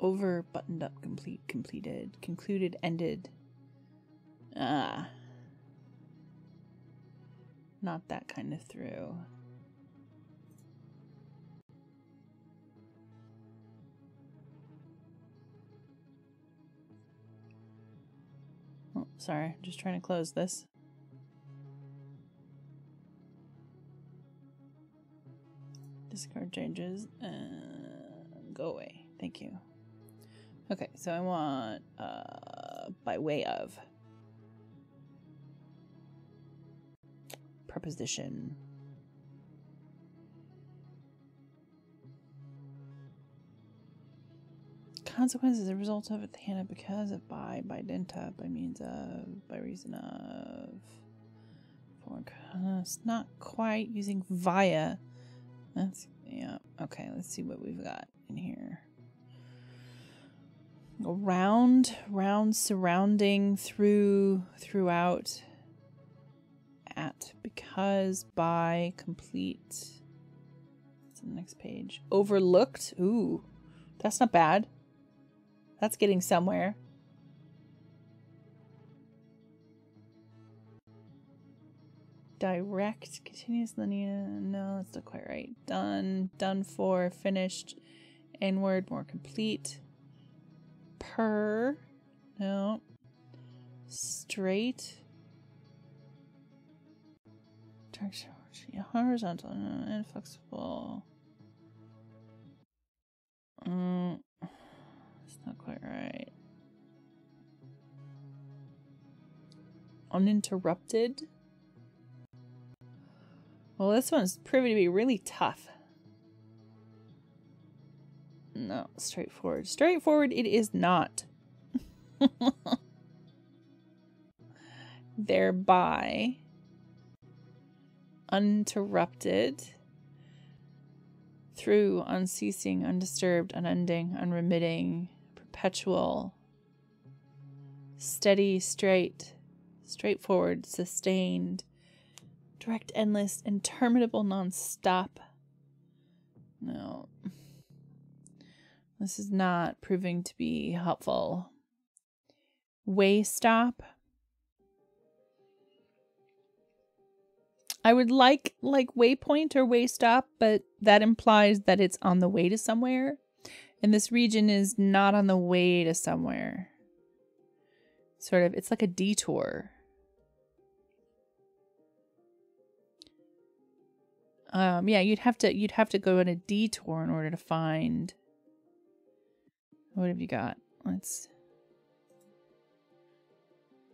Over, buttoned up, complete, completed, concluded, ended. Ah. Not that kind of through. Oh, sorry, I'm just trying to close this. Discard changes. Uh, go away. Thank you. Okay, so I want, uh, by way of preposition. Consequence is a result of, at the hand of, because of, by, by dint of, by means of, by reason of. For, uh, it's not quite using via. That's, yeah, okay, let's see what we've got in here. Round, round, surrounding, through, throughout, at, because, by, complete. That's the next page. Overlooked. Ooh, that's not bad. That's getting somewhere. Direct, continuous, linear. No, that's not quite right. Done, done for, finished, inward, more complete. Per, no, straight. Horizontal and flexible. Mm, that's not quite right. Uninterrupted. Well, this one's privy to be really tough. No, straightforward. Straightforward it is not. Thereby uninterrupted through unceasing, undisturbed, unending, unremitting, perpetual, steady, straight, straightforward, sustained, direct, endless, interminable, non-stop. No. This is not proving to be helpful. Way stop. I would like, like, waypoint or way stop, but that implies that it's on the way to somewhere. And this region is not on the way to somewhere. Sort of, it's like a detour. Um, yeah, you'd have to, you'd have to go on a detour in order to find... What have you got? Let's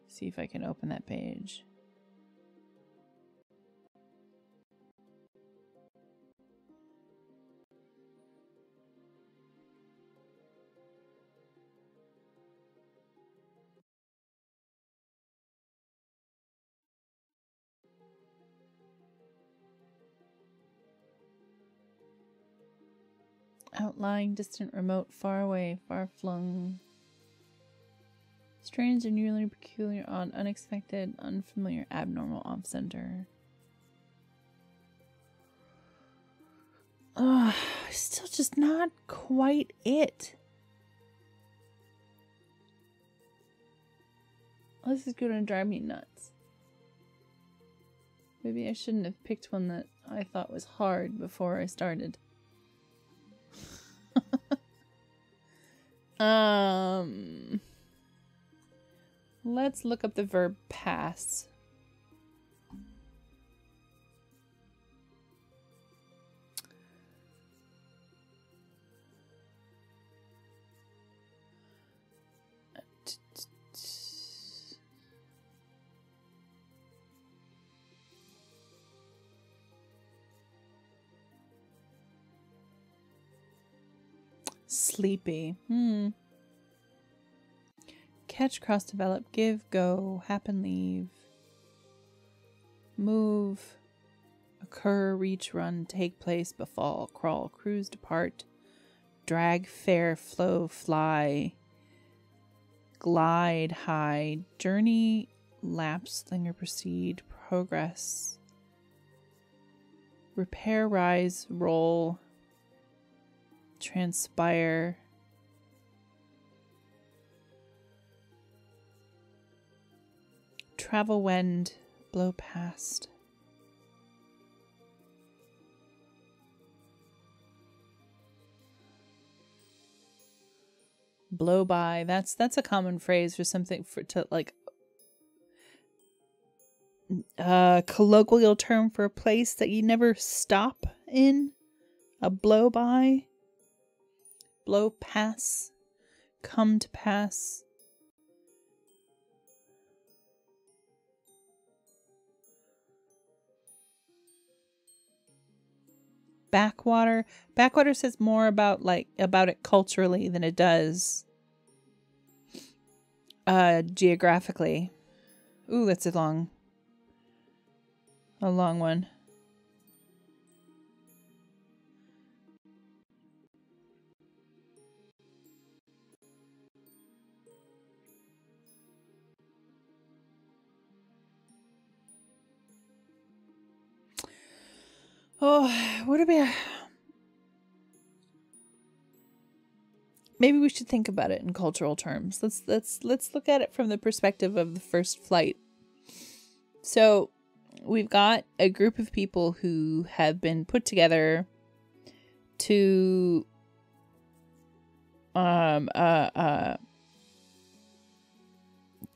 see if I can open that page. Outlying, distant, remote, far away, far flung. Strange and newly peculiar, odd, unexpected, unfamiliar, abnormal, off center. Ugh, still just not quite it. This is gonna drive me nuts. Maybe I shouldn't have picked one that I thought was hard before I started. Um, let's look up the verb pass. Sleepy. Hmm. Catch, cross, develop, give, go, happen, leave, move, occur, reach, run, take place, befall, crawl, cruise, depart, drag, fare, flow, fly, glide, hide, journey, lapse, linger, proceed, progress, repair, rise, roll, transpire, travel, wind, blow past. Blow by. That's that's a common phrase for something for to like a colloquial term for a place that you never stop in. A blow by. Blow pass, come to pass, backwater. Backwater says more about like about it culturally than it does uh, geographically. Ooh, that's a long, a long one. Oh, what about... Maybe we should think about it in cultural terms. Let's let's let's look at it from the perspective of the first flight. So, we've got a group of people who have been put together to um uh uh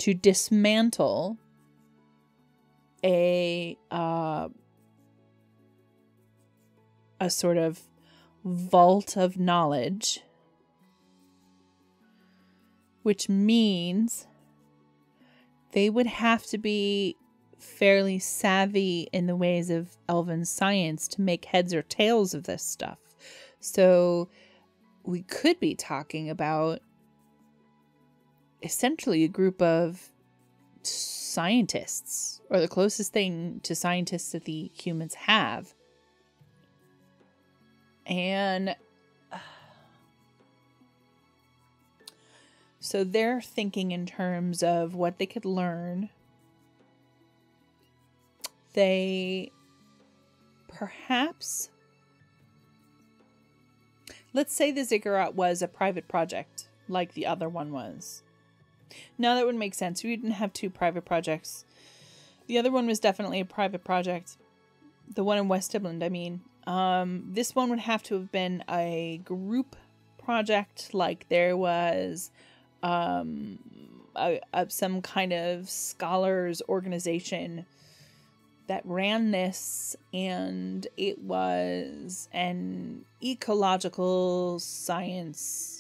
to dismantle a uh, a sort of vault of knowledge, which means they would have to be fairly savvy in the ways of elven science to make heads or tails of this stuff. So we could be talking about essentially a group of scientists, or the closest thing to scientists that the humans have. And so they're thinking in terms of what they could learn. They perhaps, let's say the ziggurat was a private project like the other one was. Now that would make sense. We didn't have two private projects. The other one was definitely a private project. The one in West Timbland, I mean. Um, this one would have to have been a group project, like there was um, a, a, some kind of scholars organization that ran this, and it was an ecological science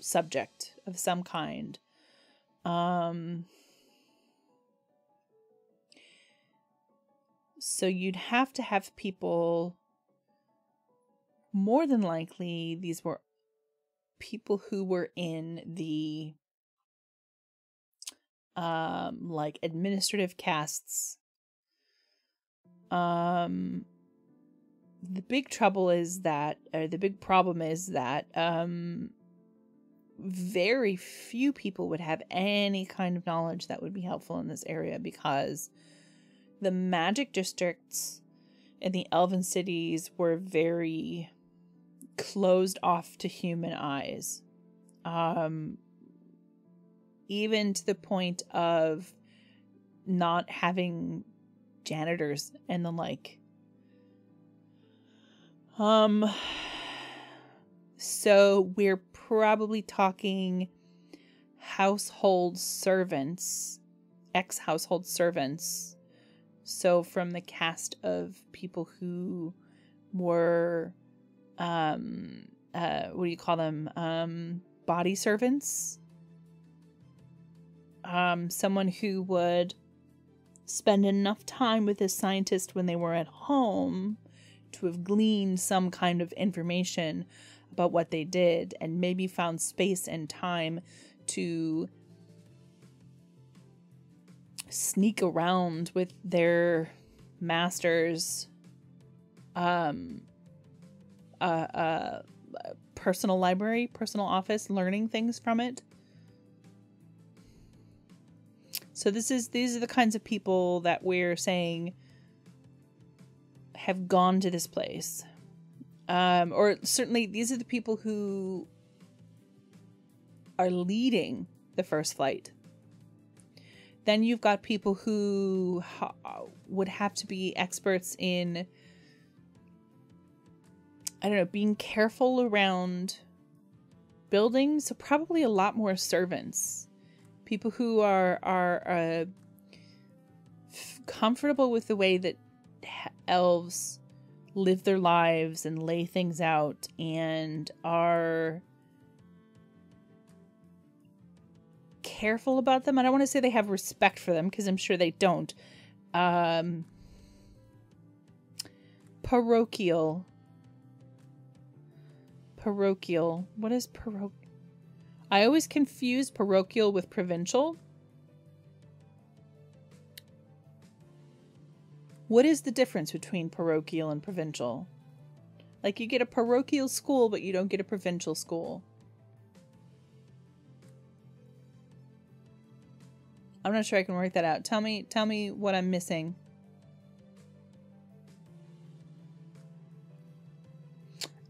subject of some kind. Um, so you'd have to have people, more than likely, these were people who were in the um like administrative castes. Um the big trouble is that, or the big problem is that um very few people would have any kind of knowledge that would be helpful in this area, because the magic districts and the elven cities were very closed off to human eyes. Um even to the point of not having janitors and the like. Um, so we're probably talking household servants, ex-household servants. So from the caste of people who were, um, uh, what do you call them? Um, body servants. Um, someone who would spend enough time with his scientist when they were at home to have gleaned some kind of information about what they did, and maybe found space and time to sneak around with their master's um, uh, uh, personal library, personal office, learning things from it. So this is, these are the kinds of people that we're saying have gone to this place. Um, or certainly these are the people who are leading the first flight. Then you've got people who ha would have to be experts in, I don't know, being careful around buildings. So probably a lot more servants. People who are are uh, comfortable with the way that elves live their lives and lay things out, and are careful about them. I don't want to say they have respect for them, because I'm sure they don't. Um, parochial. Parochial. What is parochial? I always confuse parochial with provincial. What is the difference between parochial and provincial? Like, you get a parochial school, but you don't get a provincial school. I'm not sure I can work that out. Tell me, tell me what I'm missing.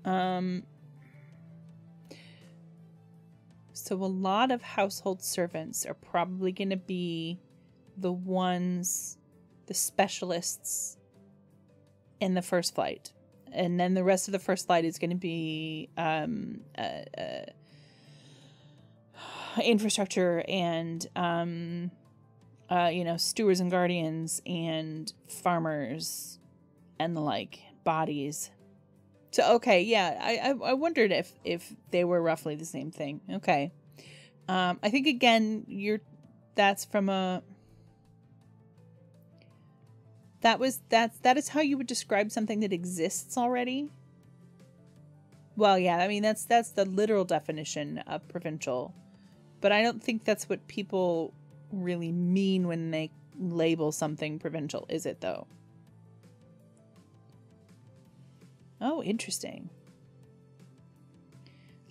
Um... So a lot of household servants are probably going to be the ones, the specialists in the first flight. And then the rest of the first flight is going to be um, uh, uh, infrastructure and, um, uh, you know, stewards and guardians and farmers and the like bodies. So, okay, yeah, I, I, I wondered if, if they were roughly the same thing. Okay. Um, I think, again, you're, that's from a, that was, that's, that is how you would describe something that exists already. Well, yeah, I mean, that's, that's the literal definition of provincial, but I don't think that's what people really mean when they label something provincial, is it though? Oh, interesting.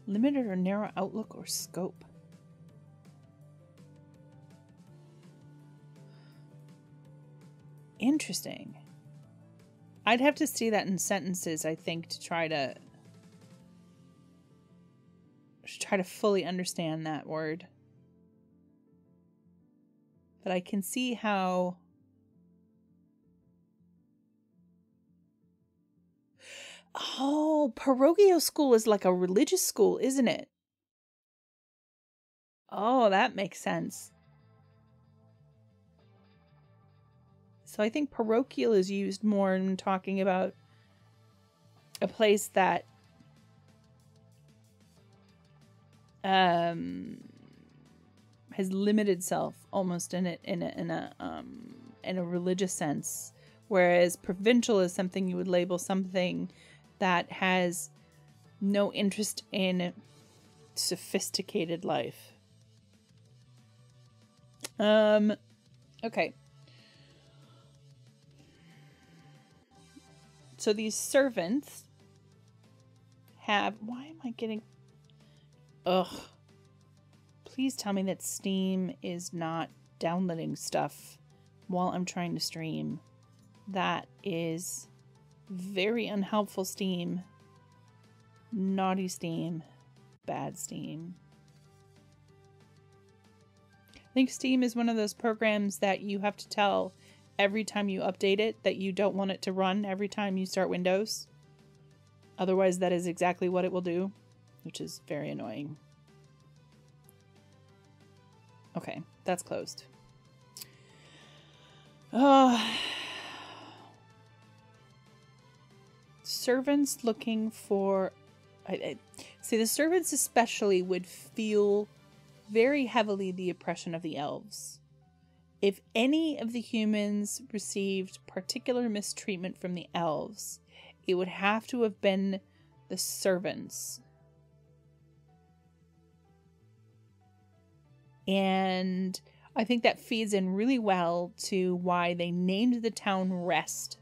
Limited or narrow outlook or scope. Interesting. I'd have to see that in sentences, I think, to try to try to fully understand that word. But I can see how... Oh, parochial school is like a religious school, isn't it? Oh, that makes sense. So I think parochial is used more in talking about a place that um, has limited self almost in it in a in a um, in a religious sense, whereas provincial is something you would label something that has no interest in sophisticated life. Um, okay. So these servants have... Why am I getting... Ugh. Please tell me that Steam is not downloading stuff while I'm trying to stream. That is very unhelpful, Steam. Naughty Steam. Bad Steam. I think Steam is one of those programs that you have to tell... every time you update it that you don't want it to run every time you start Windows. Otherwise, that is exactly what it will do, which is very annoying. Okay, that's closed. Uh, servants looking for... I, I, see, the servants especially would feel very heavily the oppression of the elves. If any of the humans received particular mistreatment from the elves, it would have to have been the servants. And I think that feeds in really well to why they named the town Rest.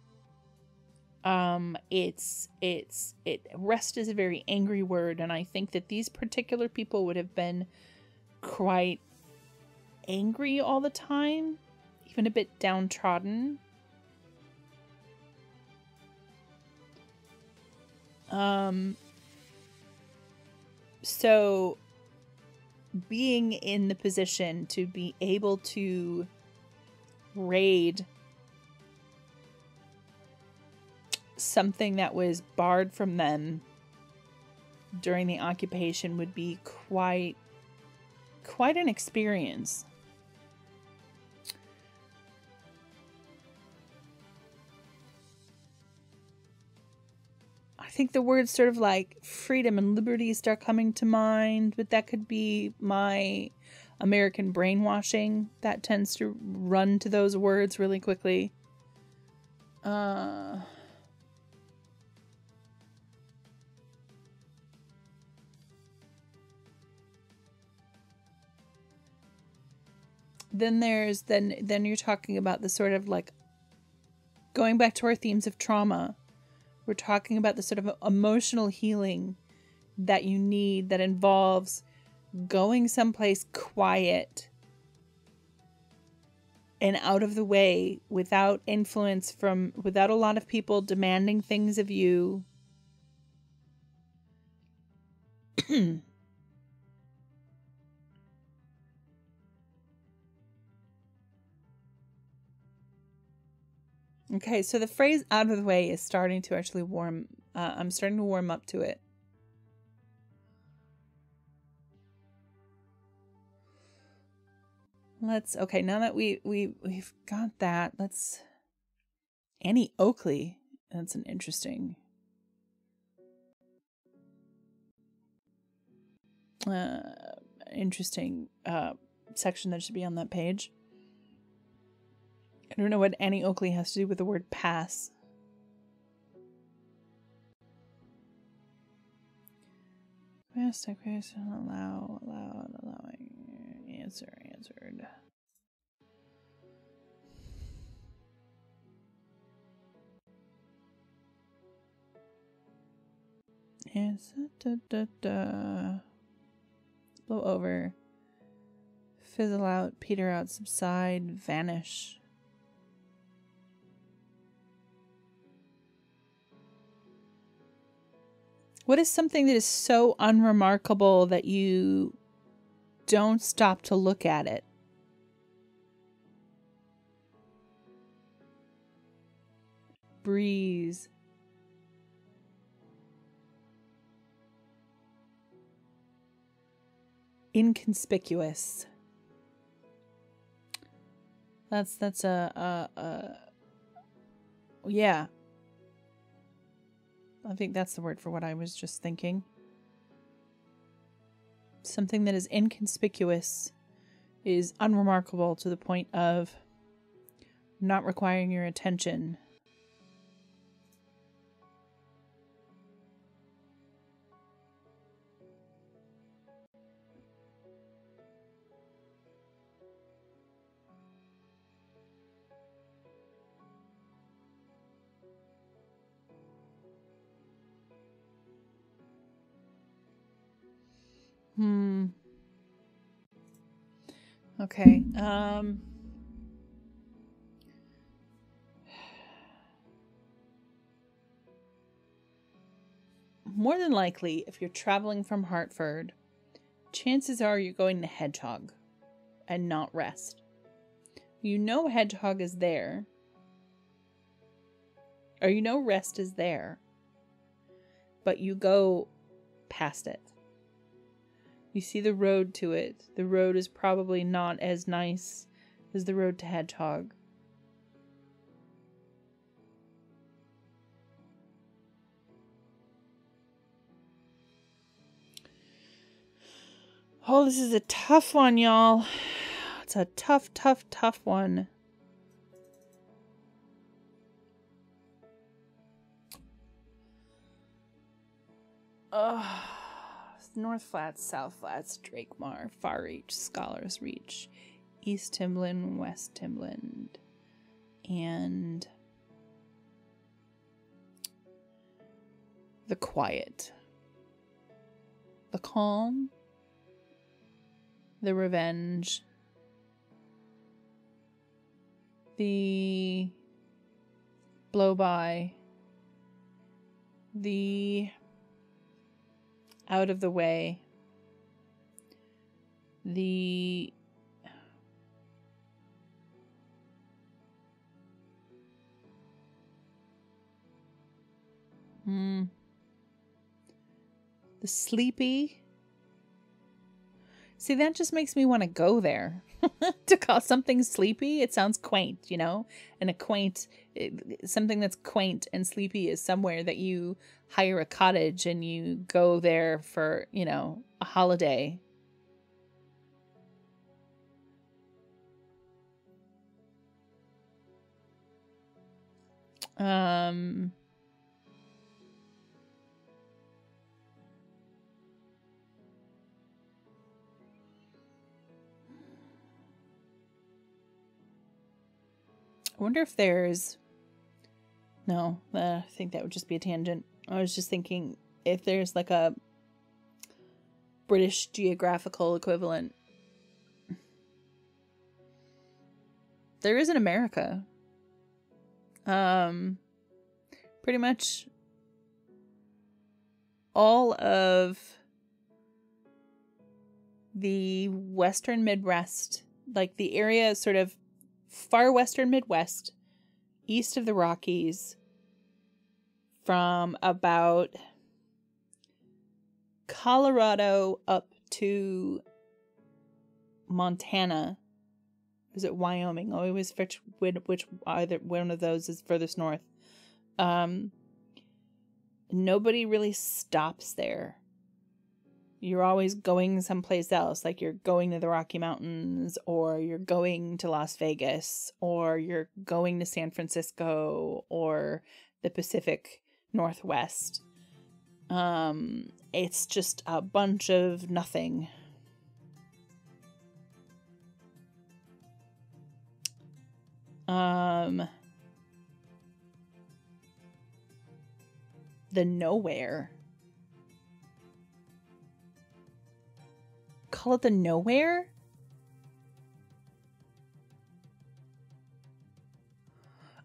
Um, it's, it's, it, Rest is a very angry word, and I think that these particular people would have been quite angry all the time, even a bit downtrodden. Um, so being in the position to be able to raid something that was barred from them during the occupation would be quite, quite an experience. I think the words sort of like freedom and liberty start coming to mind, but that could be my American brainwashing that tends to run to those words really quickly. Uh, then there's then then you're talking about the sort of like going back to our themes of trauma. We're talking about the sort of emotional healing that you need that involves going someplace quiet and out of the way without influence from, without a lot of people demanding things of you. Okay, so the phrase out of the way is starting to actually warm... Uh, I'm starting to warm up to it. Let's, okay, now that we, we, we've got that, let's, Annie Oakley, that's an interesting, uh, interesting, uh, section that should be on that page. I don't know what Annie Oakley has to do with the word pass. Master question, allow, allow, allowing. Answer answered. Answer da da da. Blow over. Fizzle out. Peter out. Subside. Vanish. What is something that is so unremarkable that you don't stop to look at it? Breeze. Inconspicuous. That's, that's a, a, a, yeah. I think that's the word for what I was just thinking. Something that is inconspicuous is unremarkable to the point of not requiring your attention. Hmm. Okay. Um. More than likely, if you're traveling from Hartford, chances are you're going to Hedgehog and not Rest. You know Hedgehog is there. Or you know Rest is there. But you go past it. You see the road to it. The road is probably not as nice as the road to Hedgehog. Oh, this is a tough one, y'all. It's a tough, tough, tough one. Ugh. North Flats, South Flats, Drakemar, Far Reach, Scholars Reach, East Timbland, West Timbland, and the Quiet, the Calm, the Revenge, the Blow-By, the Out of the Way, the hmm the Sleepy. See, that just makes me want to go there. To call something sleepy, it sounds quaint, you know? And a quaint, something that's quaint and sleepy is somewhere that you hire a cottage and you go there for, you know, a holiday. Um... I wonder if there's... No, uh, I think that would just be a tangent. I was just thinking if there's like a British geographical equivalent. There is in America. Um, pretty much all of the Western Midwest, like the area sort of far western Midwest, east of the Rockies, from about Colorado up to Montana, was it Wyoming? Oh, it was which, which either one of those is furthest north. Um, nobody really stops there. You're always going someplace else. Like you're going to the Rocky Mountains, or you're going to Las Vegas, or you're going to San Francisco, or the Pacific Northwest. Um, it's just a bunch of nothing. Um, the Nowhere. Call it the Nowhere?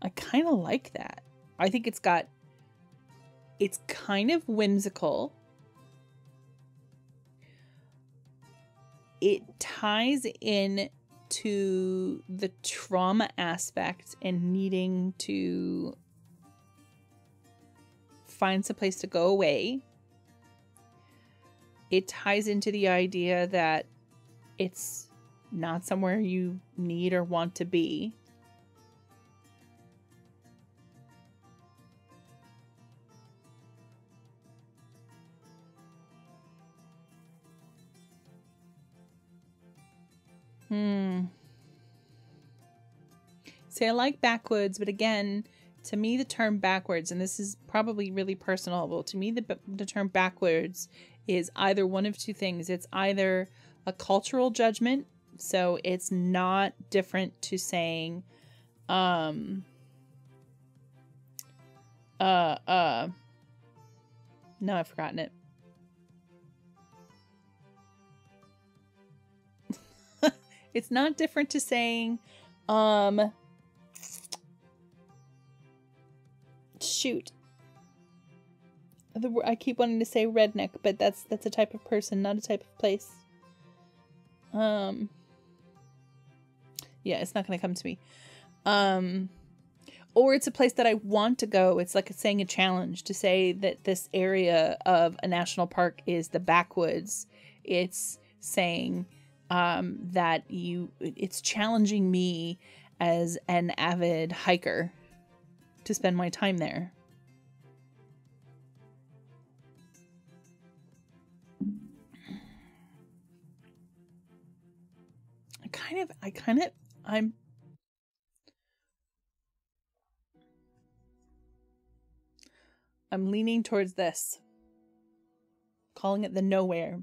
I kind of like that. I think it's got, it's kind of whimsical. It ties in to the trauma aspect and needing to find some place to go away. It ties into the idea that it's not somewhere you need or want to be. Hmm. See, I like backwoods, but again, to me, the term backwards, and this is probably really personal, but to me, the, the term backwards is either one of two things. It's either a cultural judgment, so it's not different to saying, um, uh, uh, no, I've forgotten it. It's not different to saying, um, shoot. The, I keep wanting to say redneck, but that's that's a type of person, not a type of place. Um, yeah, it's not going to come to me. Um, or it's a place that I want to go. It's like saying a challenge to say that this area of a national park is the backwoods. It's saying um, that you, it's challenging me as an avid hiker to spend my time there. I kind of, I kind of, I'm, I'm leaning towards this, calling it the Nowhere.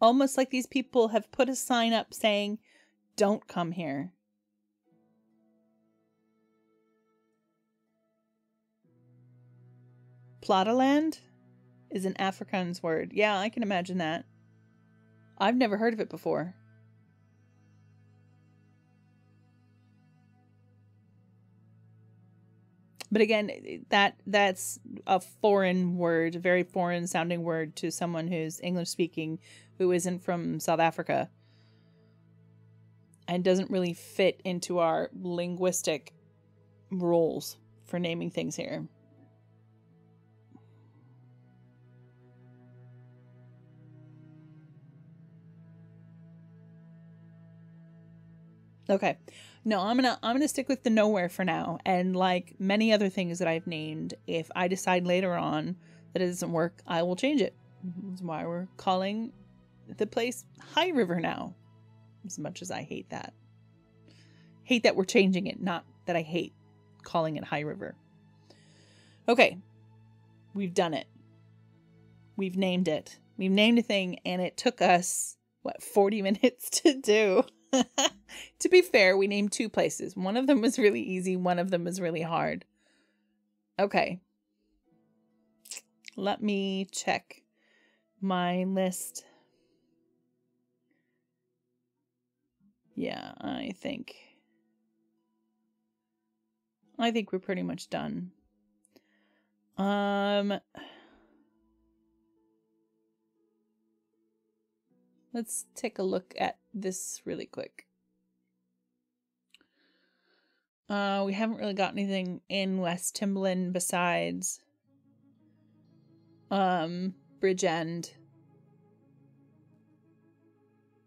Almost like these people have put a sign up saying, don't come here. Plataland is an Afrikaans word. Yeah, I can imagine that. I've never heard of it before. But again, that that's a foreign word, a very foreign sounding word to someone who's English speaking, who isn't from South Africa, and doesn't really fit into our linguistic rules for naming things here. Okay. No, I'm going to I'm going to stick with the Nowhere for now. And like many other things that I've named, if I decide later on that it doesn't work, I will change it. That's why we're calling the place High River now. As much as I hate that. Hate that we're changing it, not that I hate calling it High River. Okay. We've done it. We've named it. We've named a thing, and it took us what, forty minutes to do. To be fair, we named two places. One of them was really easy. One of them was really hard. Okay. Let me check my list. Yeah, I think. I think we're pretty much done. Um... Let's take a look at this really quick. Uh, we haven't really got anything in West Timbland besides um, Bridge End.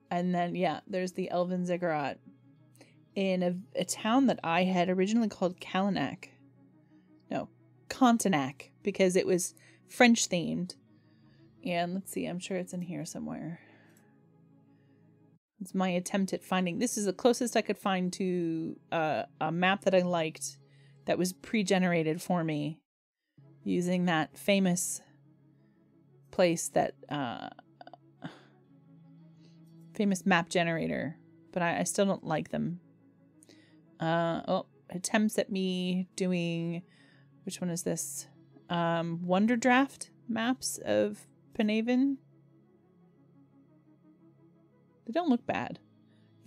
And then, yeah, there's the Elven Ziggurat. in a, a town that I had originally called Kalinac. No, Kontenac, because it was French themed. And let's see, I'm sure it's in here somewhere. It's my attempt at finding. This is the closest I could find to uh, a map that I liked that was pre-generated for me using that famous place that uh, famous map generator. But I, I still don't like them. Uh, oh, attempts at me doing, which one is this? Um, Wonder Draft maps of Penhaven. They don't look bad.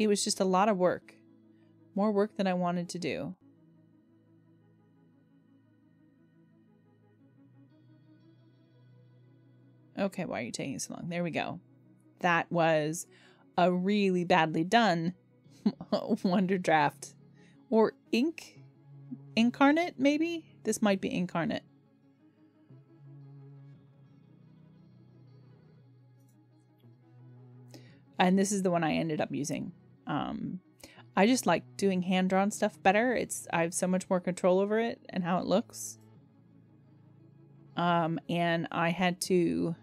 It was just a lot of work. More work than I wanted to do. Okay, why are you taking so long? There we go. That was a really badly done Wonder Draft. Or Ink? Incarnate, maybe? This might be Incarnate. And this is the one I ended up using. Um, I just like doing hand-drawn stuff better. It's I have so much more control over it and how it looks. Um, and I had to...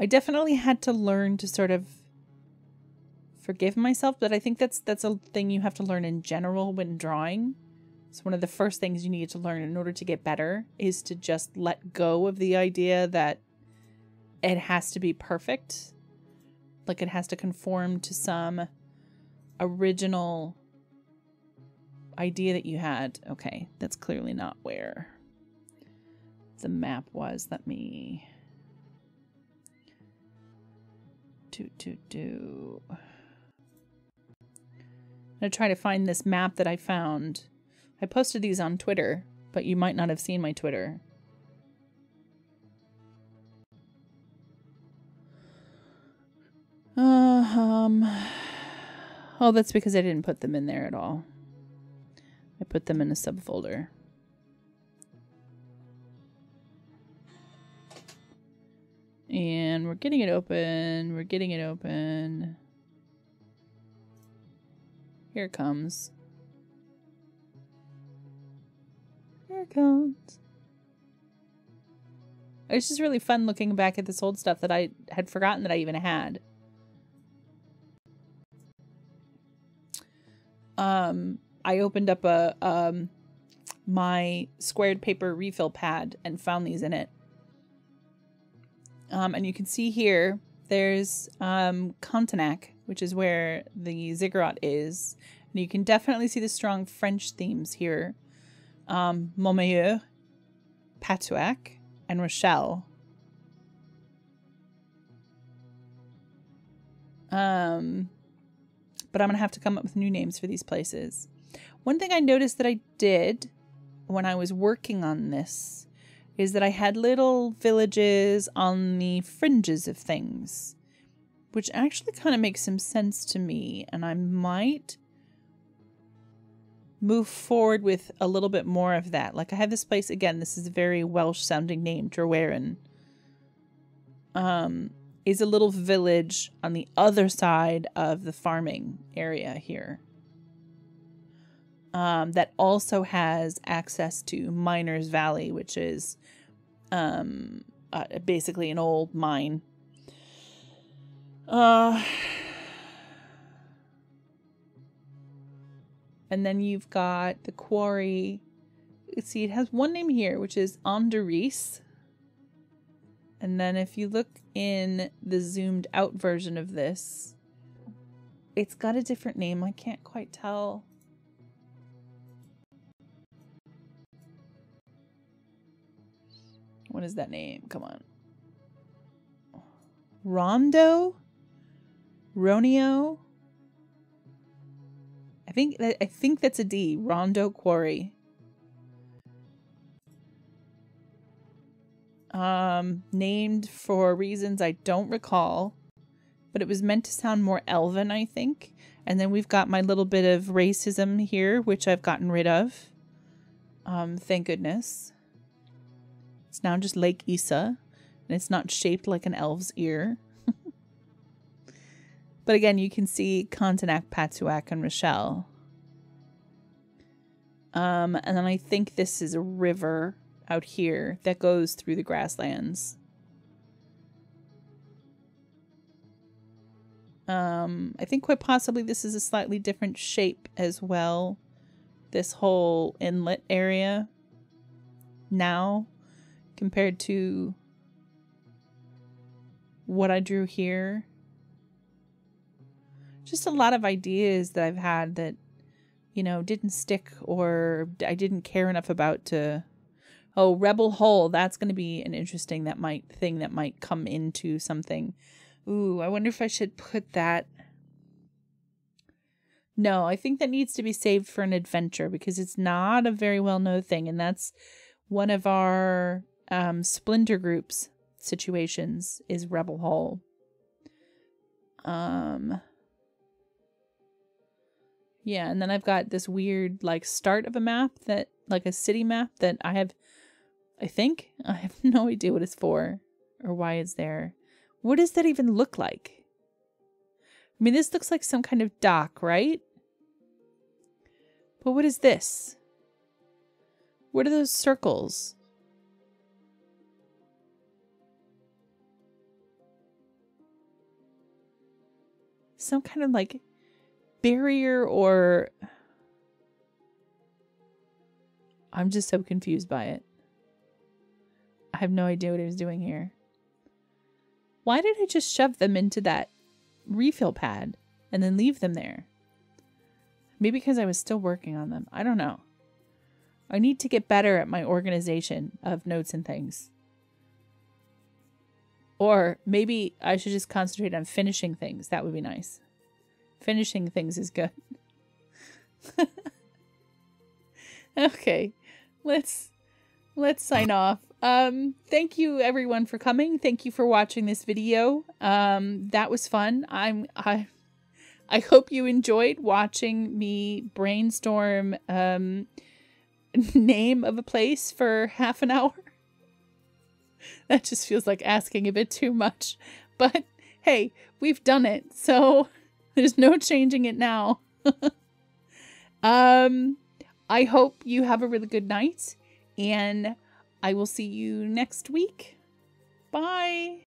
I definitely had to learn to sort of forgive myself. But I think that's, that's a thing you have to learn in general when drawing. It's one of the first things you need to learn in order to get better is to just let go of the idea that it has to be perfect. Like it has to conform to some original idea that you had. Okay, that's clearly not where the map was. Let me do do do. I'm gonna try to find this map that I found. I posted these on Twitter, but you might not have seen my Twitter. Uh, um, oh, that's because I didn't put them in there at all. I put them in a subfolder. And we're getting it open. We're getting it open. Here it comes. Here it comes. It's just really fun looking back at this old stuff that I had forgotten that I even had. Um, I opened up a, um, my squared paper refill pad and found these in it. Um, and you can see here, there's, um, Kontenac, which is where the ziggurat is. And you can definitely see the strong French themes here. Um, Montmeilleur, Patouac, and Rochelle. Um... But I'm going to have to come up with new names for these places. One thing I noticed that I did when I was working on this is that I had little villages on the fringes of things, which actually kind of makes some sense to me. And I might move forward with a little bit more of that. Like I have this place, again, this is a very Welsh sounding name, Drawerin. Um... is a little village on the other side of the farming area here um, that also has access to Miners Valley, which is um, uh, basically an old mine. Uh, and then you've got the quarry. Let's see, it has one name here, which is Onderis. And then if you look in the zoomed out version of this, it's got a different name. I can't quite tell. What is that name? Come on. Rondo? Ronio? I think that, I think that's a D. Rondo Quarry. Um, named for reasons I don't recall, but it was meant to sound more elven, I think. And then we've got my little bit of racism here, which I've gotten rid of. Um, thank goodness. It's now just Lake Issa, and it's not shaped like an elf's ear. But again, you can see Kontenac, Patouac, and Rochelle. Um, and then I think this is a river out here that goes through the grasslands. Um, I think quite possibly this is a slightly different shape as well. This whole inlet area now compared to what I drew here. Just a lot of ideas that I've had that, you know, didn't stick or I didn't care enough about to... Oh, Rebel Hole. That's going to be an interesting that might thing that might come into something. Ooh, I wonder if I should put that... No, I think that needs to be saved for an adventure because it's not a very well-known thing. And that's one of our um, splinter groups situations is Rebel Hole. Um... Yeah, and then I've got this weird, like, start of a map that, like a city map that I have, I think, I have no idea what it's for or why it's there. What does that even look like? I mean, this looks like some kind of dock, right? But what is this? What are those circles? Some kind of, like... barrier or... I'm just so confused by it. I have no idea what I was doing here. Why did I just shove them into that refill pad and then leave them there? Maybe because I was still working on them. I don't know. I need to get better at my organization of notes and things. Or maybe I should just concentrate on finishing things. That would be nice. Finishing things is good. Okay, let's let's sign off. Um, thank you everyone for coming. Thank you for watching this video. Um, that was fun. I'm I I hope you enjoyed watching me brainstorm um, name of a place for half an hour. That just feels like asking a bit too much, but hey, we've done it. So. There's no changing it now. um, I hope you have a really good night, and I will see you next week. Bye.